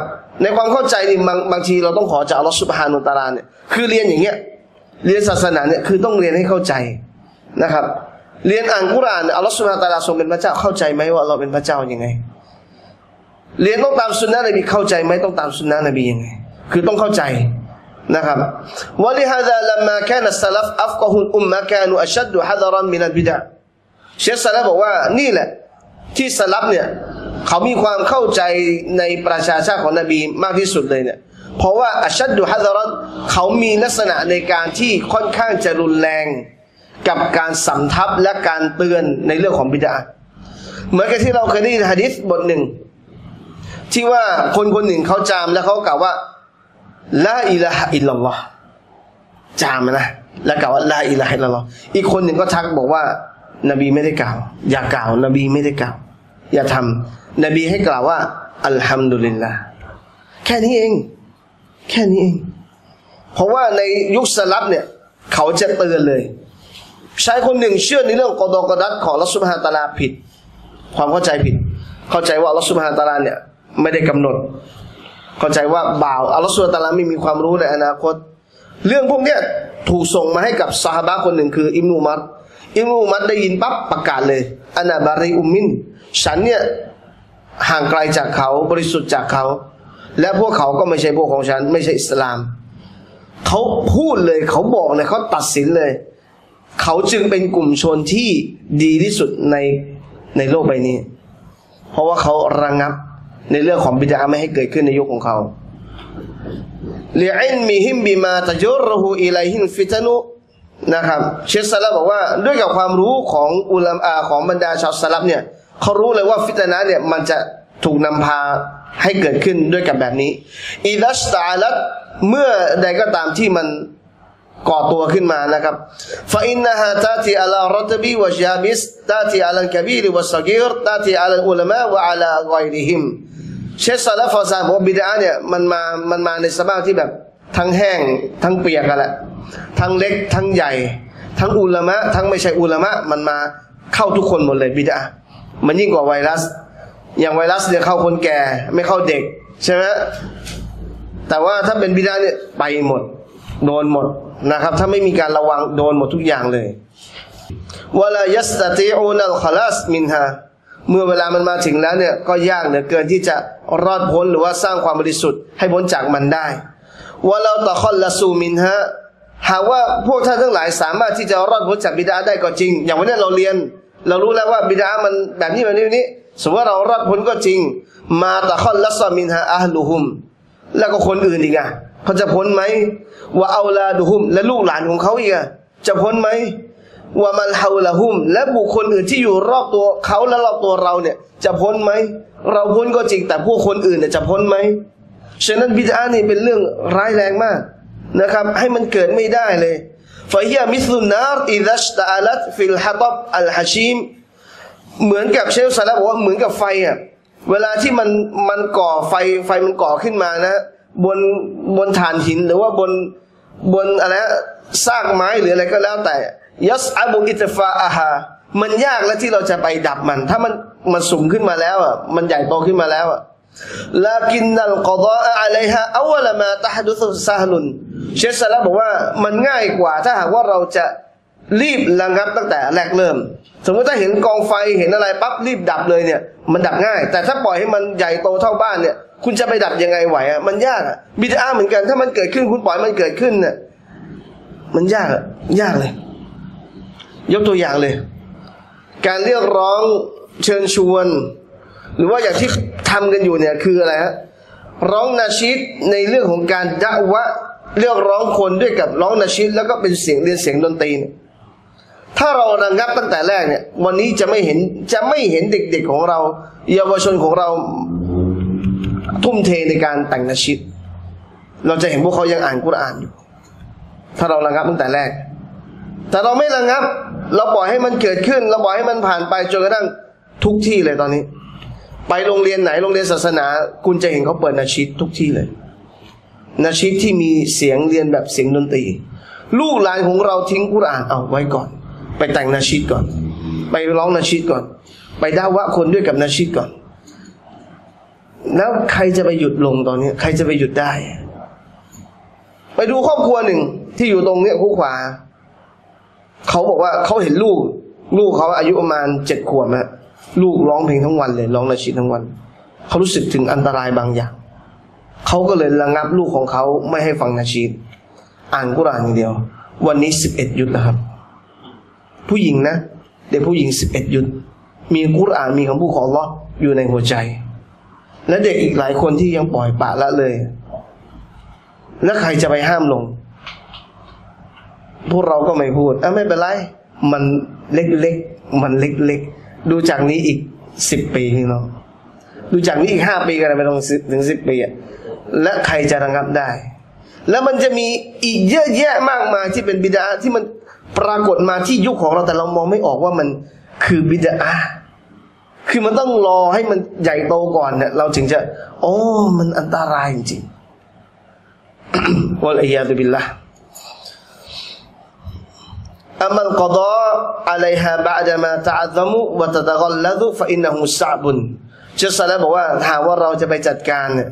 ในความเข้าใจนี่บางทีเราต้องขอจากอัลลอฮฺซุบฮานะฮูวะตะอาลาเนี่ยคือเรียนอย่างเงี้ยเรียนศาสนาเนี่ยคือต้องเรียนให้เข้าใจนะครับเรียนอ่านกุรอานอัลลอฮฺซุบฮานะฮูวะตะอาลาทรงเป็นพระเจ้าเข้าใจไหมว่าเราเป็นพระเจ้ายังไงเรียนต้องตามสุนนะนบีเข้าใจไหมต้องตามสุนนะนบียังไงคือต้องเข้าใจนะครับวะลิฮาซาลัมมาคานัสซะลัฟอัฟกะฮุลอุมมะกานูอัชัดดุฮะซะรันมินัลบิดะห์เชคซะลัฟบอกว่านี่แหละที่ซะลัฟเนี่ยเขามีความเข้าใจในประชาชาติของนบีมากที่สุดเลยเนี่ยเพราะว่าอัชัดดุฮะซะรันเขามีลักษณะในการที่ค่อนข้างจะรุนแรงกับการสำทับและการเตือนในเรื่องของบิดะห์เหมือนกับที่เราเคยได้ยินหะดีษบทหนึ่งที่ว่าคนคนหนึ่งเขาจามแล้วเขากล่าวว่าลาอิลาฮะอิลลัลลอฮ์จามนะแล้วกล่าวว่าลาอิลาฮะอิลลัลลอฮ์อีกคนหนึ่งก็ทักบอกว่านบีไม่ได้กล่าวอย่ากล่าวนบีไม่ได้กล่าวอย่าทำนบีให้กล่าวว่าอัลฮัมดุลิลลาห์แค่นี้เองแค่นี้เองเพราะว่าในยุคสลับเนี่ยเขาจะเตือนเลยชายคนหนึ่งเชื่อในเรื่องกอดอกดัดของอัลลอฮ์ซุบฮานะฮูวะตะอาลาผิดความเข้าใจผิดเข้าใจว่าอัลลอฮ์ซุบฮานะฮูวะตะอาลาเนี่ยไม่ได้กำหนดเข้าใจว่าบ่าวอัลลอฮฺซุบฮานะฮูวะตะอาลาไม่มีความรู้ในอนาคตเรื่องพวกเนี้ยถูกส่งมาให้กับซอฮาบะห์คนหนึ่งคืออิบนุอุมัรได้ยินปั๊บประกาศเลยอะนะบาริอุมมินฉันเนี่ยห่างไกลจากเขาบริสุทธิ์จากเขาและพวกเขาก็ไม่ใช่พวกของฉันไม่ใช่อิสลามเขาพูดเลยเขาบอกเลยเขาตัดสินเลยเขาจึงเป็นกลุ่มชนที่ดีที่สุดในโลกใบนี้เพราะว่าเขาระงับในเรื่องของบิดาไม่ให้เกิดขึ้นในยุคของเขาลิอิลมิฮิมบิมาตะจุรฮูอิลัยฮินฟิตนุนะครับเชคซะลัฟบอกว่าด้วยกับความรู้ของอุลามะของบรรดาชาวซะลัฟเนี่ยเขารู้เลยว่าฟิตนะเนี่ยมันจะถูกนำพาให้เกิดขึ้นด้วยกับแบบนี้อิลัสตาลัตเมื่อใดก็ตามที่มันก่อตัวขึ้นมานะครับฟะอินนะฮาตาติอะลารอตบีวะญาบิสตาติอะลัลกะบีรวะศะกีรตาติอะลัลอุลามะวะอะลาฆอยริฮิมเชคซะลัฟฟะซาบอกบิดอะห์เนี่ยมันมาในสภาพที่แบบทั้งแห้งทั้งเปียกกันแหละทั้งเล็กทั้งใหญ่ทั้งอุลามะทั้งไม่ใช่อุลามะมันมาเข้าทุกคนหมดเลยบิดอะห์มันยิ่งกว่าไวรัสอย่างไวรัสเนี่ยเข้าคนแก่ไม่เข้าเด็กใช่ไหมแต่ว่าถ้าเป็นบิดอะห์เนี่ยไปหมดโดนหมดนะครับถ้าไม่มีการระวังโดนหมดทุกอย่างเลยวะลายัสตะติอูนัลคอลาสมินฮาเมื่อเวลามันมาถึงแล้วเนี่ยก็ยากเหลือเกินที่จะรอดพ้นหรือว่าสร้างความบริสุทธิ์ให้พ้นจากมันได้วะลาตะคอลลัสูมินฮา หากว่าพวกท่านทั้งหลายสามารถที่จะรอดพ้นจากบิดาได้ก็จริงอย่างวันนี้เราเรียนเรารู้แล้วว่าบิดามันแบบนี้แบบนี้สมมติว่าเรารอดพ้นก็จริงมาตะคอนลัสซามินฮะอัลลูฮุมแล้วก็คนอื่นอีกอ่ะเขาจะพ้นไหมว่าเอาลาดูฮุมและลูกหลานของเขาอีกอ่ะจะพ้นไหมว่ามันเฮาละฮุมและบุคคลอื่นที่อยู่รอบตัวเขาและรอบตัวเราเนี่ยจะพ้นไหมเราพ้นก็จริงแต่ผู้คนอื่นเนี่ยจะพ้นไหมฉะนั้นบิดานี่เป็นเรื่องร้ายแรงมากนะครับให้มันเกิดไม่ได้เลยฟะฮิยะมิสลุนนาร์อิซัชตะอาลัตฟิลฮะฏบอัลฮะชีมเหมือนกับเชฟซาลาบอกว่าเหมือนกับไฟอ่ะเวลาที่มันก่อไฟมันก่อขึ้นมานะบนฐานหินหรือว่าบนอะไรซากไม้หรืออะไรก็แล้วแต่ยัสอาบุอิตฟาอาฮามันยากแล้วที่เราจะไปดับมันถ้ามันสูงขึ้นมาแล้วอ่ะมันใหญ่โตขึ้นมาแล้วอ่ะลากินนัลกอฎอออะลัยฮาอัวละมาตะฮดุซุซะฮลุนเชฟซาลาบอกว่ามันง่ายกว่าถ้าหากว่าเราจะรีบระงับตั้งแต่แรกเริ่มสมมติถ้าเห็นกองไฟเห็นอะไรปั๊บรีบดับเลยเนี่ยมันดับง่ายแต่ถ้าปล่อยให้มันใหญ่โตเท่าบ้านเนี่ยคุณจะไปดับยังไงไหวอ่ะมันยากอ่ะบิดอะห์เหมือนกันถ้ามันเกิดขึ้นคุณปล่อยมันเกิดขึ้นเนี่ยมันยากเลยยกตัวอย่างเลยการเรียกร้องเชิญชวนหรือว่าอย่างที่ทำกันอยู่เนี่ยคืออะไรฮะร้องนาชิดในเรื่องของการดะวะเรียกร้องคนด้วยกับร้องนาชิดแล้วก็เป็นเสียงเรียนเสียงดนตรีถ้าเราระงับตั้งแต่แรกเนี่ยวันนี้จะไม่เห็นเด็กๆของเราเยาวชนของเราทุ่มเทในการแต่งนาชิดเราจะเห็นพวกเขายังอ่านกุรอานอยู่ถ้าเราระงับตั้งแต่แรกแต่เราไม่ระงับเราปล่อยให้มันเกิดขึ้นเราปล่อยให้มันผ่านไปจนกระทั่งทุกที่เลยตอนนี้ไปโรงเรียนไหนโรงเรียนศาสนาคุณจะเห็นเขาเปิดนาชิดทุกที่เลยนาชิดที่มีเสียงเรียนแบบเสียงดนตรีลูกหลานของเราทิ้งกุรอานเอาไว้ก่อนไปแต่งนาชิดก่อนไปร้องนาชิดก่อนไปด่าวะคนด้วยกับนาชิดก่อนแล้วใครจะไปหยุดลงตอนนี้ใครจะไปหยุดได้ไปดูครอบครัวหนึ่งที่อยู่ตรงเนี้ยคู่ขวาเขาบอกว่าเขาเห็นลูกเขาอายุประมาณ7 ขวบฮะลูกร้องเพลงทั้งวันเลยร้องนาชิดทั้งวันเขารู้สึกถึงอันตรายบางอย่างเขาก็เลยระงับลูกของเขาไม่ให้ฟังนาชิดอ่านกุรอานอย่างเดียววันนี้11 หยุดแล้วครับผู้หญิงนะเด็กผู้หญิง11 หยุดมีกุรอานมีคำพูดของอัลเลาะห์อยู่ในหัวใจและเด็กอีกหลายคนที่ยังปล่อยปละละเลยแล้วใครจะไปห้ามลงพวกเราก็ไม่พูดไม่เป็นไรมันเล็กๆมันเล็กๆดูจากนี้อีก10 ปีพี่น้องดูจากนี้อีก5 ปีกันไปลงถึง10 ปีอ่ะและใครจะระงับได้แล้วมันจะมีอีกเยอะแยะมากมายที่เป็นบิดาที่มันปรากฏมาที่ยุคของเราแต่เรามองไม่ออกว่ามันคือบิดาคือมันต้องรอให้มันใหญ่โตก่อนเนี่ยเราถึงจะโอ้มันอันตรายจริงๆ วัลอียาตุบิลละห์อัมมัลกอฎออะลัยฮาบะดะมาตะอัซมุวะตะตะกัลลัซุฟะอินนะฮูซะบุนเชฟซะลาบอกว่าถ้าว่าเราจะไปจัดการเนี่ย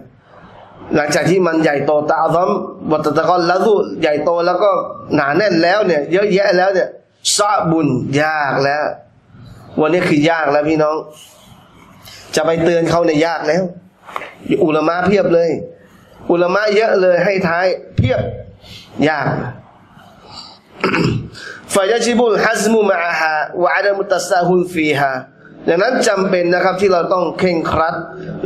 หลังจากที่มันใหญ่โตตะอัซมวะตะตะกัลลัซุใหญ่โตแล้วก็หนาแน่นแล้วเนี่ยเยอะแยะแล้วเนี่ยซะบุนยากแล้ววันนี้คือยากแล้วพี่น้องจะไปเตือนเขาเนี่ยยากแล้วอุลามะเพียบเลยอุลามะเยอะเลยให้ท้ายเพียบยาก فيجب الحزم معها وعدم التساهل فيها ดังนั้นจำเป็นนะครับที่เราต้องเคร่งครัด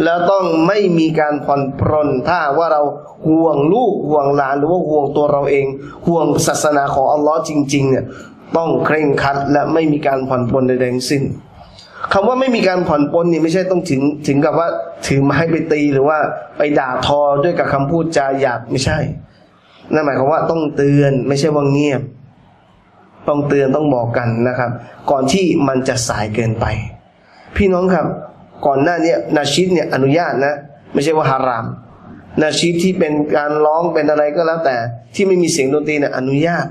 และต้องไม่มีการผ่อนปรนถ้าว่าเราห่วงลูกห่วงหลานหรือว่าห่วงตัวเราเองห่วงศาสนาของอัลเลาะห์จริงๆเนี่ยต้องเคร่งครัดและไม่มีการผ่อนปรนใดๆทั้งสิ้นคำว่าไม่มีการผ่อนปรนนี่ไม่ใช่ต้องถึงกับว่าถือไม้ไปตีหรือว่าไปด่าทอด้วยกับคำพูดจาหยาบไม่ใช่นั่นหมายความว่าต้องเตือนไม่ใช่ว่าเงียบต้องเตือนต้องบอกกันนะครับก่อนที่มันจะสายเกินไปพี่น้องครับก่อนหน้านี้นาชิดเนี่ยอนุญาตนะไม่ใช่ว่าฮารามนาชิดที่เป็นการร้องเป็นอะไรก็แล้วแต่ที่ไม่มีเสียงดนตรีเนี่ยอนุญาต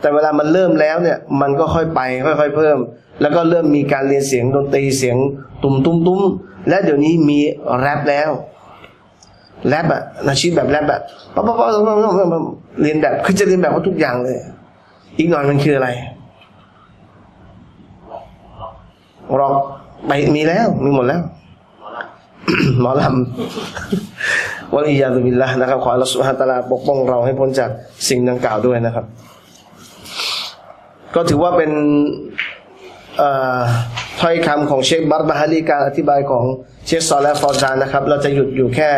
แต่เวลามันเริ่มแล้วเนี่ยมันก็ค่อยไปค่อยๆเพิ่มแล้วก็เริ่มมีการเรียนเสียงดนตรีเสียงตุ่มตุ้มๆและเดี๋ยวนี้มีแรปแล้วแรปอะนาชิดแบบแรปแบบป๊อปป๊อปป๊อปเรียนแบบคือจะเรียนแบบว่าทุกอย่างเลยอีกหน่อยมันคืออะไรร็อกไปมีแล้วมีหมดแล้วหมอลำ วะลียาตุบิลละห์นะครับขออัลเลาะห์ซุบฮานะฮูวะตะอาลาปกป้องเราให้พ้นจากสิ่งดังกล่าวด้วยนะครับก็ถือว่าเป็นถ้อยคำของเชคบัรบาฮารีการอธิบายของเชคซอเลห์ฟอซานนะครับเราจะหยุดอยู่แค่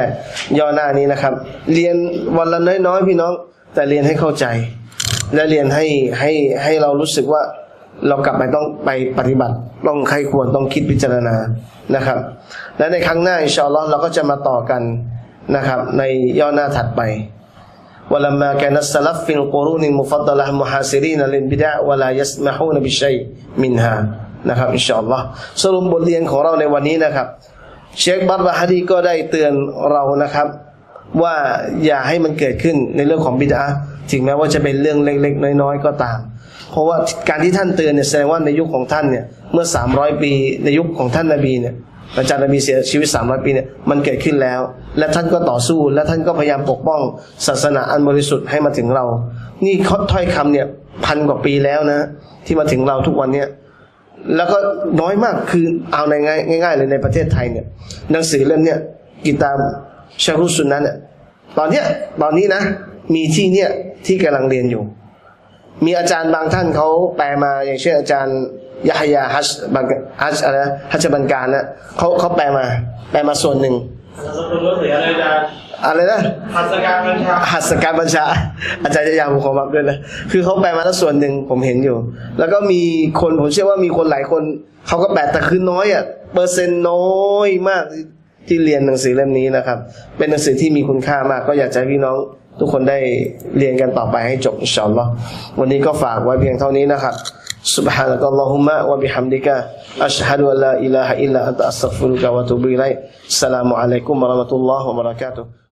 ย่อหน้านี้นะครับเรียนวันละน้อยๆพี่น้องแต่เรียนให้เข้าใจและเรียนให้เรารู้สึกว่าเรากลับไปต้องไปปฏิบัติต้องใครควรต้องคิดพิจารณานะครับและในครั้งหน้าอินชาอัลเลาะห์เราก็จะมาต่อกันนะครับในย่อหน้าถัดไปولما كان السلف في القرون المفضلة محاصرين للبدع ولا يسمحون بشيء منها นะครับอินชาอัลเลาะห์สรุปบทเรียนของเราในวันนี้นะครับเชคบัรบาฮารีก็ได้เตือนเรานะครับว่าอย่าให้มันเกิดขึ้นในเรื่องของบิดอะห์ถึงแม้ว่าจะเป็นเรื่องเล็กๆน้อยๆก็ตามเพราะว่าการที่ท่านเตือนเนี่ยแสดงว่าในยุคของท่านเนี่ยเมื่อ300ปีในยุคของท่านนบีเนี่ยหลังจากนบีเสียชีวิต300ปีเนี่ยมันเกิดขึ้นแล้วและท่านก็ต่อสู้และท่านก็พยายามปกป้องศาสนาอันบริสุทธิ์ให้มาถึงเรานี่ถ้อยคำเนี่ยพันกว่าปีแล้วนะที่มาถึงเราทุกวันเนี่ยแล้วก็น้อยมากคือเอาในง่ายๆเลยในประเทศไทยเนี่ยหนังสือเล่มเนี่ยกิตาบชะรุสุนนะเนี่ยตอนนี้นะมีที่เนี่ยที่กำลังเรียนอยู่มีอาจารย์บางท่านเขาแปลมาอย่างเช่นอาจารย์ยะฮยาฮัชบันการนะเขาแปลมาส่วนหนึ่งอะไรนะหัสการบัญชาอาจารย์ยะฮยาผมขอบับด้วยนะคือเขาแปลมาแล้วส่วนหนึ่งผมเห็นอยู่แล้วก็มีคนผมเชื่อว่ามีคนหลายคนเขาก็แปลแต่คือน้อยอ่ะเปอร์เซ็นต์น้อยมากที่เรียนหนังสือเล่มนี้นะครับเป็นหนังสือที่มีคุณค่ามากก็อยากจะพี่น้องทุกคนได้เรียนกันต่อไปให้จบอินชาอัลเลาะห์วันนี้ก็ฝากไว้เพียงเท่านี้นะครับซุบฮานะกัลลอฮุมะวะบิฮัมดิกะอัชฮะดุอัลลาอิลาฮะอิลลัอันตะอัสตัฆฟิรุกะวะอะตูบุอิลัยอัสสลามุอะลัยกุมวะเราะมะตุลลอฮิวะบะเราะกาตุฮ์